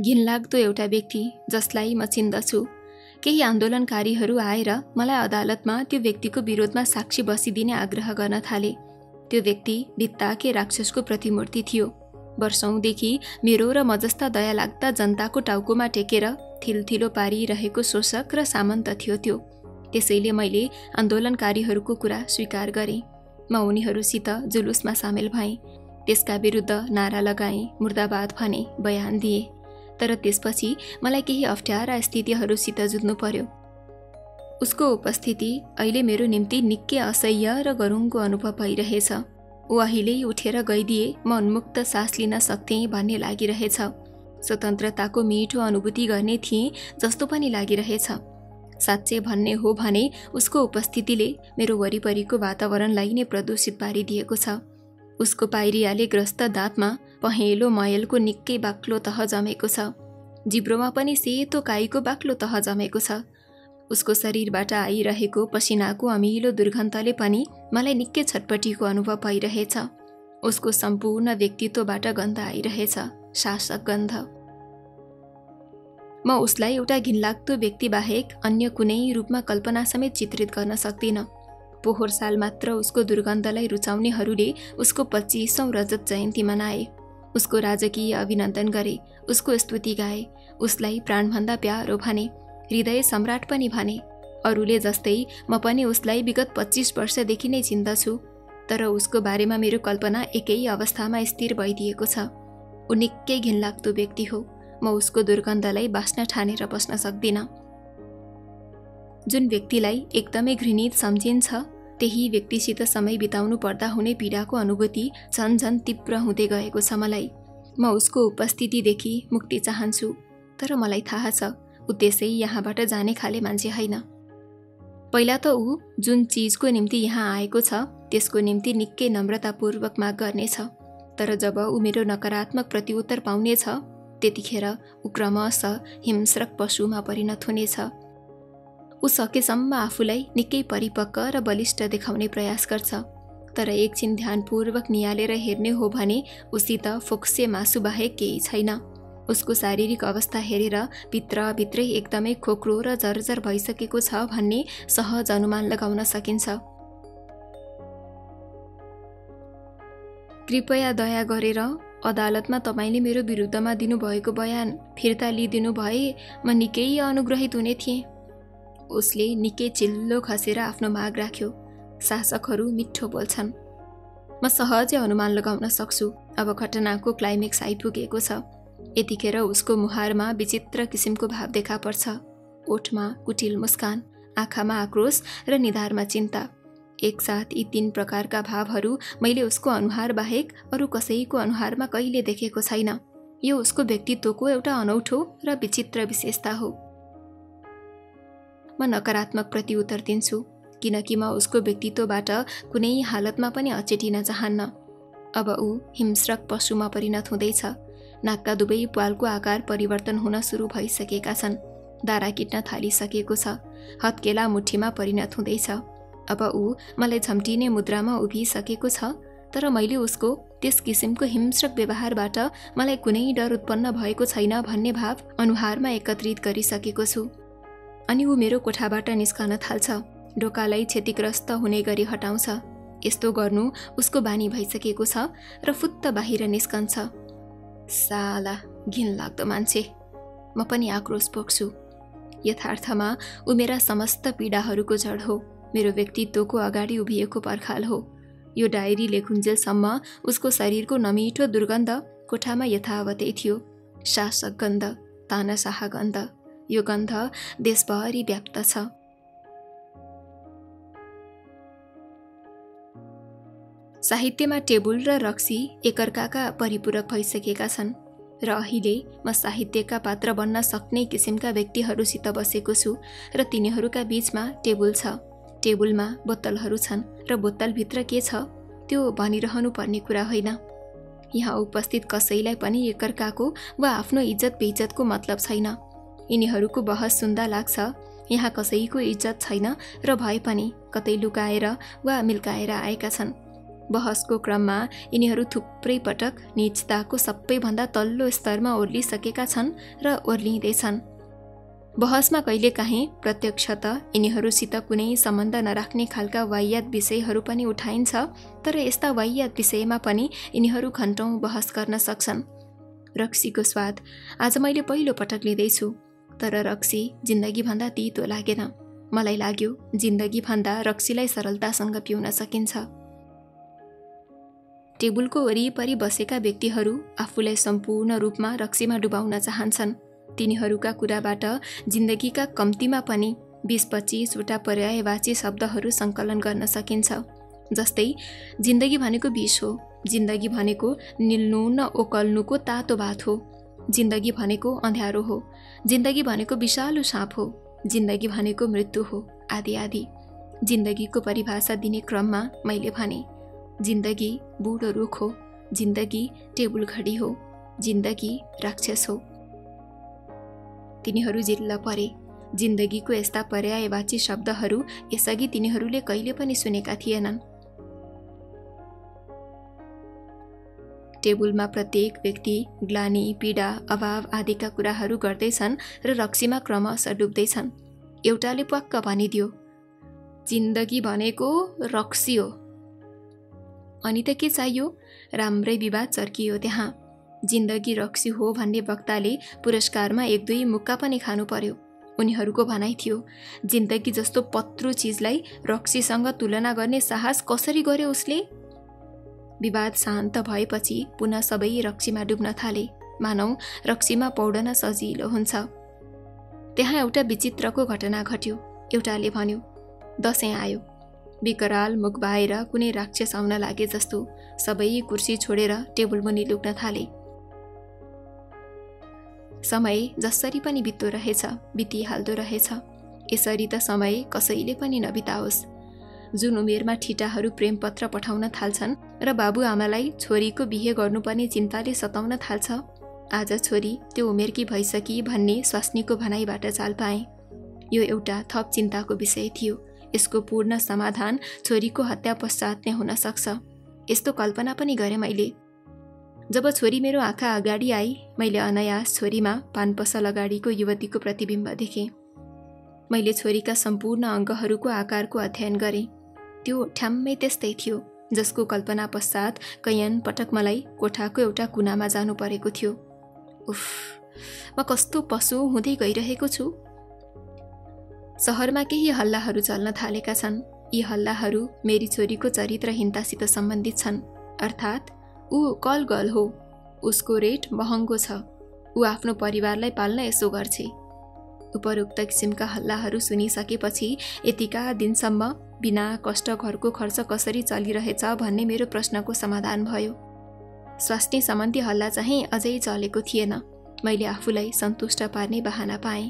घिनलाग्दो एउटा व्यक्ति जसलाई म चिन्दछु। केही आन्दोलनकारीहरू आएर मलाई अदालतमा त्यो व्यक्तिको विरोधमा साक्षी बसिदिने आग्रह गर्न थाले। त्यो व्यक्ति भित्ताकै राक्षसको प्रतिमूर्ति थियो। वर्षौँदेखि मेरो र म जस्ता दयालाग्दा जनताको टाउकोमा टेकेर थिलथिलो पारिरहेको शोषक र सामन्त थियो त्यो। त्यसैले मैले आन्दोलनकारीहरूको कुरा स्वीकार गरेँ। म उनीहरूसित जुलुसमा सामेल भएँ। त्यसका विरुद्ध नारा लगाएँ, मुर्दाबाद भने बयान दिएँ, तर त्यसपछि मलाई केही अप्ठ्यारा स्थितिहरूसित जुझ्नु पर्यो। उसको उपस्थिति अहिले मेरो निम्ति निकै असह्य र गरुङको अनुभव भइरहेछ। ऊ अहिले उठेर गइदिए म उन्मुक्त सास लिन सक्थेँ भन्ने लागिरहेछ। स्वतन्त्रताको मिठो अनुभूति गर्ने थिएँ जस्तो पनि लागिरहेछ। साँच्चै भन्ने हो भने उसको उपस्थितिले मेरो वरिपरिको वातावरणलाई नै प्रदूषित पारिदिएको छ। उसको पाइरियाले ग्रस्त दाँतमा पहेँलो मयलको निकै बाक्लो तह जमेको छ। जिब्रोमा पनि सेतो काईको बाक्लो तह जमेको छ। उसको शरीरबाट आइरहेको पसिनाको अमिलो दुर्गन्धले पनि मलाई निकै छटपटीको अनुभव भइरहेछ। उसको सम्पूर्ण व्यक्तित्वबाट गन्ध आइरहेछ, शासक गन्ध। म उसलाई एउटा घिनलाग्दो व्यक्तिबाहेक अन्य कुनै रूपमा कल्पना समेत चित्रित गर्न सक्दिनँ। पोहोर साल मात्र उसको दुर्गन्धलाई रुचाउनेहरूले उसको पच्चीसौँ रजत जयन्ती मनाए, उसको राजकीय अभिनन्दन गरे, उसको स्तुति गाए, उसलाई प्राणभन्दा प्यारो भने, हृदय सम्राट पनि भने। अरूले जस्तै म पनि उसलाई विगत पच्चीस वर्षदेखि नै चिन्दछु, तर उसको बारेमा मेरो कल्पना एकै अवस्थामा स्थिर भइदिएको छ। ऊ निकै घिनलाग्दो व्यक्ति हो। म उसको दुर्गन्धलाई बास्न ठानेर बस्न सक्दिनँ। जुन व्यक्तिलाई एकदमै घृणित सम्झिन्छ त्यही व्यक्तिसित समय बिताउनु पर्दा हुने पीडाको अनुभूति झन् झन् तीव्र हुँदै गएको छ मलाई। म उसको उपस्थितिदेखि मुक्ति चाहन्छु, तर मलाई थाहा छ ऊ त्यसै यहाँबाट जाने खाले मान्छे होइन। पहिला त ऊ जुन चिजको निम्ति यहाँ आएको छ त्यसको निम्ति निकै नम्रतापूर्वक माग गर्नेछ। तर जब ऊ मेरो नकारात्मक प्रत्युत्तर पाउनेछ त्यतिखेर ऊ क्रमशः हिंस्रक पशुमा परिणत हुनेछ। ऊ सकेसम्म आफूलाई निकै परिपक्व र बलिष्ठ देखाउने प्रयास गर्छ, तर एकछिन ध्यानपूर्वक निहालेर हेर्ने हो भने उसित फोक्से मासु बाहेक केही छैन। उसको शारीरिक अवस्था हेरेर भित्रभित्रै एकदमै खोक्रो र जर्जर भइसकेको छ भन्ने सहज अनुमान लगाउन सकिन्छ। कृपया दया गरेर अदालतमा तपाईले मेरो विरुद्धमा दिनुभएको बयान फिर्ता लिदिनु भए म निकै अनुग्रहित हुने थिएँ। उसले निकै चिल्लो खसेर आफ्नो माग राख्यो। शासकहरू मिठो बोल्छन्, म सहजै अनुमान लगाउन सक्छु। अब घटनाको क्लाइमेक्स आइपुगेको छ। यतिखेर उसको मुहारमा विचित्र किसिमको भाव देखा पर्छ, ओठमा कुटिल मुस्कान, आँखामा आक्रोश र निधारमा चिन्ता। एकसाथ यी तीन प्रकारका भावहरू मैले उसको अनुहार बाहेक अरू कसैको अनुहारमा कहिले देखेको छैन। यो उसको व्यक्तित्वको एउटा अनौठो र विचित्र विशेषता हो। म नकारात्मक प्रत्युत्तर दिन्छु किनकि म उसको व्यक्तित्वबाट कुनै हालतमा पनि अचेटिन चाहन्न। अब ऊ हिंस्रक पशुमा परिणत हुँदैछ। नाकका दुवै प्वालको आकार परिवर्तन हुन सुरु भइसकेका छन्, दारा किट्न थालिसकेको छ, हत्केला मुठीमा परिणत हुँदैछ। अब ऊ मलाई झम्टिने मुद्रामा उभिसकेको छ, तर मैले उसको त्यस किसिमको हिंस्रक व्यवहारबाट मलाई कुनै डर उत्पन्न भएको छैन भन्ने भाव अनुहारमा एकत्रित गरिसकेको छु। अनि ऊ मेरो कोठाबाट निस्कन थाल्छ, ढोकालाई क्षतिग्रस्त हुने गरी हटाउँछ। यस्तो गर्नु उसको बानी भइसकेको छ र फुत्त बाहिर निस्कन्छ। साला घिनलाग्दो मान्छे। म पनि आक्रोश पोख्छु। यथार्थमा ऊ मेरा समस्त पीडाहरूको जड हो, मेरो व्यक्तित्वको अगाडि उभिएको पर्खाल हो। यो डायरी लेखुन्जेलसम्म उसको शरीरको नमिठो दुर्गन्ध कोठामा यथावतै थियो। शासक गन्ध, तानाशाह गन्ध, यो गन्ध देशभरि व्याप्त छ। साहित्यमा टेबुल र रक्सी एकअर्काका परिपूरक भइसकेका छन् र अहिले म साहित्यका पात्र बन्न सक्ने किसिमका व्यक्तिहरूसित बसेको छु र तिनीहरूका बीचमा टेबुल छ। टेबुलमा बोतलहरू छन् र बोतलभित्र के छ त्यो भनिरहनु पर्ने कुरा होइन। यहाँ उपस्थित कसैलाई पनि एकअर्काको वा आफ्नो इज्जत बेइज्जतको मतलब छैन। यिनीहरूको बहस सुन्दा लाग्छ यहाँ कसैको इज्जत छैन र भए पनि कतै लुकाएर वा मिल्काएर आएका छन्। बहसको क्रममा यिनीहरू थुप्रै पटक निजताको सबैभन्दा तल्लो स्तरमा ओर्लिसकेका छन् र ओर्लिँदैछन्। बहसमा कहिलेकाहीँ प्रत्यक्षत यिनीहरूसित कुनै सम्बन्ध नराख्ने खालका वाह्यात विषयहरू पनि उठाइन्छ, तर यस्ता वाह्यात विषयमा पनि यिनीहरू घन्टौँ बहस गर्न सक्छन्। रक्सीको स्वाद आज मैले पहिलो पटक लिँदैछु, तर रक्सी जिन्दगीभन्दा तीतो लागेन। मलाई लाग्यो जिन्दगीभन्दा रक्सीलाई सरलतासँग पिउन सकिन्छ। टेबुलको वरिपरि बसेका व्यक्तिहरू आफूलाई सम्पूर्ण रूपमा रक्सीमा डुबाउन चाहन्छन्। तिनीहरूका कुराबाट जिन्दगीका कम्तीमा पनि बीस पच्चिसवटा पर्यायवाची शब्दहरू सङ्कलन गर्न सकिन्छ। जस्तै, जिन्दगी भनेको विष हो, जिन्दगी भनेको निल्नु न ओकल्नुको तातो भात हो, जिन्दगी भनेको अँध्यारो हो, जिन्दगी भनेको विषालु साँप हो, जिन्दगी भनेको मृत्यु हो, आदि आदि। जिन्दगीको परिभाषा दिने क्रममा मैले भने, जिन्दगी बुढो रुख हो, जिन्दगी टेबुल घडी हो, जिन्दगी राक्षस हो। तिनीहरू जिल्ला परे। जिन्दगीको यस्ता पर्यायवाची शब्दहरू यसअघि तिनीहरूले कहिले पनि सुनेका थिएनन्। टेबुलमा प्रत्येक व्यक्ति ग्लानी, पीडा, अभाव आदिका कुराहरू गर्दैछन् र रक्सीमा क्रमशः डुब्दैछन्। एउटाले पक्क भनिदियो, जिन्दगी भनेको रक्सी हो। अनि त के चाहियो? राम्रै विवाद चर्कियो त्यहाँ। जिन्दगी रक्सी हो भन्ने वक्ताले पुरस्कारमा एक दुई मुक्का पनि खानु पर्यो। उनीहरूको भनाइ थियो, जिन्दगी जस्तो पत्रु चिजलाई रक्सीसँग तुलना गर्ने साहस कसरी गर्यो उसले। विवाद शान्त भएपछि पुनः सबै रक्सीमा डुब्न थाले, मानौँ रक्सीमा पौडन सजिलो हुन्छ। त्यहाँ एउटा विचित्रको घटना घट्यो। एउटाले भन्यो, दसैँ आयो। विकराल मुख बाएर कुनै राक्षस आउन लागे जस्तो सबै कुर्सी छोडेर टेबुल मुनि लुक्न थाले। समय जसरी पनि बित्दो रहेछ, बितिहाल्दो रहेछ। यसरी त समय कसैले पनि नबिताओस्। जुन उमेरमा ठिटाहरू प्रेम पत्र पठाउन थाल्छन् र बाबुआमालाई छोरीको बिहे गर्नुपर्ने चिन्ताले सताउन थाल्छ। आज छोरी त्यो उमेरकी भइसकी भन्ने स्वास्नीको भनाइबाट चाल पाए। यो एउटा थप चिन्ताको विषय थियो। यसको पूर्ण समाधान छोरीको हत्या पश्चात नै हुन सक्छ, यस्तो कल्पना पनि गरे मैले। जब छोरी मेरो आँखा अगाडि आई, मैले अनायास छोरीमा पान पसल अगाडिको युवतीको प्रतिबिम्ब देखेँ। मैले छोरीका सम्पूर्ण अङ्गहरूको आकारको अध्ययन गरेँ। त्यो ठ्याम्मै त्यस्तै थियो जसको कल्पना पश्चात कैयन पटक मलाई कोठाको एउटा कुनामा जानु परेको थियो। उफ, म कस्तो पशु हुँदै गइरहेको छु। शहरमा केही हल्लाहरू चल्न थालेका छन्। यी हल्लाहरू मेरी छोरीको चरित्रहीनतासित सम्बन्धित छन्। अर्थात् ऊ कल गर्ल हो, उसको रेट महँगो छ, ऊ आफ्नो परिवारलाई पाल्न यसो गर्छ। उपरोक्त किसिमका हल्लाहरू सुनिसकेपछि यतिका दिनसम्म बिना कष्ट घरको खर्च कसरी चलिरहेछ भन्ने मेरो प्रश्नको समाधान भयो। स्वास्थ्य सम्बन्धी हल्ला चाहिँ अझै चलेको थिएन। मैले आफूलाई सन्तुष्ट पार्ने बहाना पाएँ।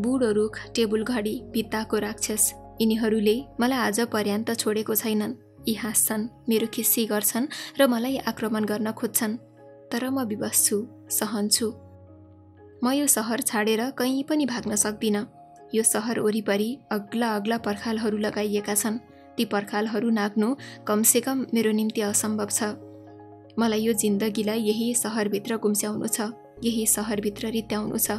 बूढो रुख, टेबुल घडी, पित्ताको राक्षस, यिनीहरूले मलाई आज पर्यन्त छोडेको छैनन्। यी हाँस्छन्, मेरो खिस्सी गर्छन् र मलाई आक्रमण गर्न खोज्छन्। तर म विवश छु, सहन्छु। म यो सहर छाडेर कहीँ पनि भाग्न सक्दिनँ। यो सहर वरिपरि अग्ला अग्ला पर्खालहरू लगाइएका छन्। ती पर्खालहरू नाग्नु कमसेकम मेरो निम्ति असम्भव छ। मलाई यो जिन्दगीलाई यही सहरभित्र गुम्स्याउनु छ, यही सहरभित्र रित्याउनु छ।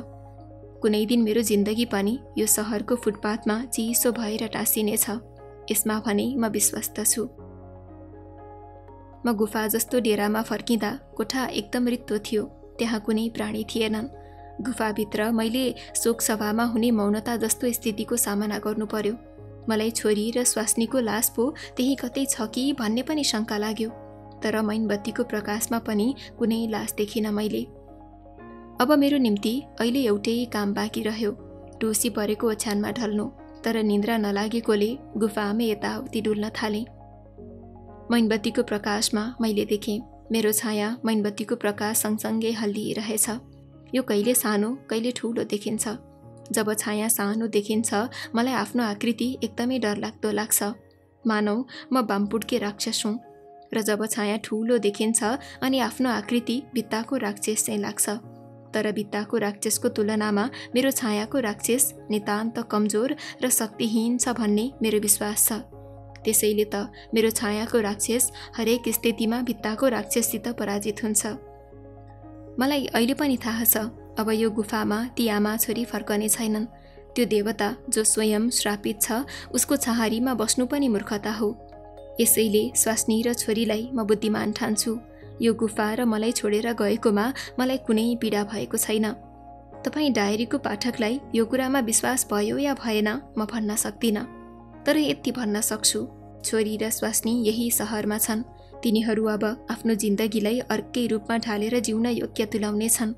कुनै दिन मेरो जिन्दगी पनि यो सहरको फुटपाथमा चिसो भएर टाँसिनेछ, यसमा भने म विश्वस्त छु। म गुफा जस्तो डेरामा फर्किँदा कोठा एकदम रित्तो थियो। त्यहाँ कुनै प्राणी थिएनन्। गुफाभित्र मैले शोकसभामा हुने मौनता जस्तो स्थितिको सामना गर्नु पर्यो। मलाई छोरी र स्वास्नीको लास पो त्यही कतै छ कि भन्ने पनि शङ्का लाग्यो। तर मैनबत्तीको प्रकाशमा पनि कुनै लास देखिनँ मैले। अब मेरो निम्ति अहिले एउटै काम बाँकी रह्यो, टोसी परेको ओछ्यानमा ढल्नु। तर निन्द्रा नलागेकोले गुफामै यताउति डुल्न थालेँ। मैनबत्तीको प्रकाशमा मैले देखेँ मेरो छाया मैनबत्तीको प्रकाश सँगसँगै हल्लिरहेछ। यो कहिले सानो कहिले ठुलो देखिन्छ। जब छाया सानो देखिन्छ मलाई आफ्नो आकृति एकदमै डरलाग्दो लाग्छ, मानौ म वामपुटके राक्षस हुँ। र जब छाया ठुलो देखिन्छ अनि आफ्नो आकृति भित्ताको राक्षस चाहिँ लाग्छ। तर भित्ताको राक्षसको तुलनामा मेरो छायाको राक्षस नितान्त कमजोर र शक्तिहीन छ भन्ने मेरो विश्वास छ। त्यसैले त मेरो छायाको राक्षस हरेक स्थितिमा भित्ताको राक्षससित पराजित हुन्छ। मलाई अहिले पनि थाहा छ, अब यो गुफामा ती आमा छोरी फर्कने छैनन्। त्यो देवता जो स्वयं श्रापित छ उसको छहारीमा बस्नु पनि मूर्खता हो। यसैले स्वास्नी र छोरीलाई म बुद्धिमान ठान्छु। यो गुफा र मलाई छोडेर गएकोमा मलाई कुनै पीडा भएको छैन। तपाईँ डायरीको पाठकलाई यो कुरामा विश्वास भयो या भएन म भन्न सक्दिनँ, तर यति भन्न सक्छु, छोरी र स्वास्नी यही सहरमा छन्। तिनीहरू अब आफ्नो जिन्दगीलाई अर्कै रूपमा ढालेर जिउन योग्य तुल्याउने छन्।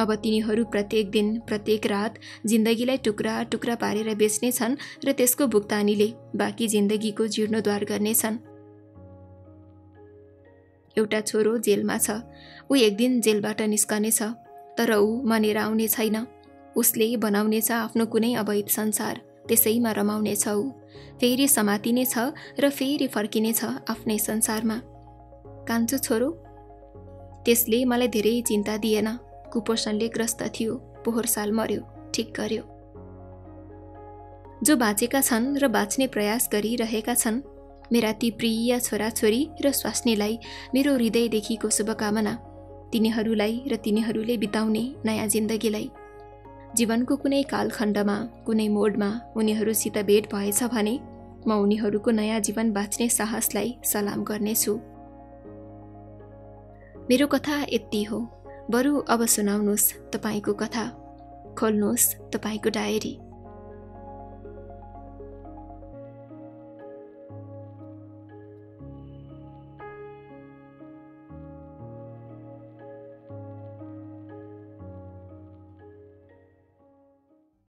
अब तिनीहरू प्रत्येक दिन प्रत्येक रात जिन्दगीलाई टुक्रा टुक्रा पारेर बेच्ने छन् र त्यसको भुक्तानीले बाँकी जिन्दगीको जीर्णोद्धार गर्ने छन्। एउटा छोरो जेलमा छ। ऊ एक दिन जेलबाट निस्कनेछ, तर ऊ मनेर आउने छैन। उसले बनाउनेछ आफ्नो कुनै अवैध संसार, त्यसैमा रमाउनेछ। ऊ फेरि समातिनेछ र फेरि फर्किनेछ आफ्नै संसारमा। कान्छो छोरो, त्यसले मलाई धेरै चिन्ता दिएन। कुपोषणले ग्रस्त थियो, पोहोर साल मर्यो, ठिक गर्यो। जो बाँचेका छन् र बाँच्ने प्रयास गरिरहेका छन्, मेरा ती प्रिय छोराछोरी र स्वास्नीलाई मेरो हृदयदेखिको शुभकामना। तिनीहरूलाई र तिनीहरूले बिताउने नयाँ जिन्दगीलाई। जीवनको कुनै कालखण्डमा कुनै मोडमा उनीहरूसित भेट भएछ भने म उनीहरूको नयाँ जीवन बाँच्ने साहसलाई सलाम गर्नेछु। मेरो कथा यति हो। बरु अब सुनाउनुहोस् तपाईँको कथा, खोल्नुहोस् तपाईँको डायरी।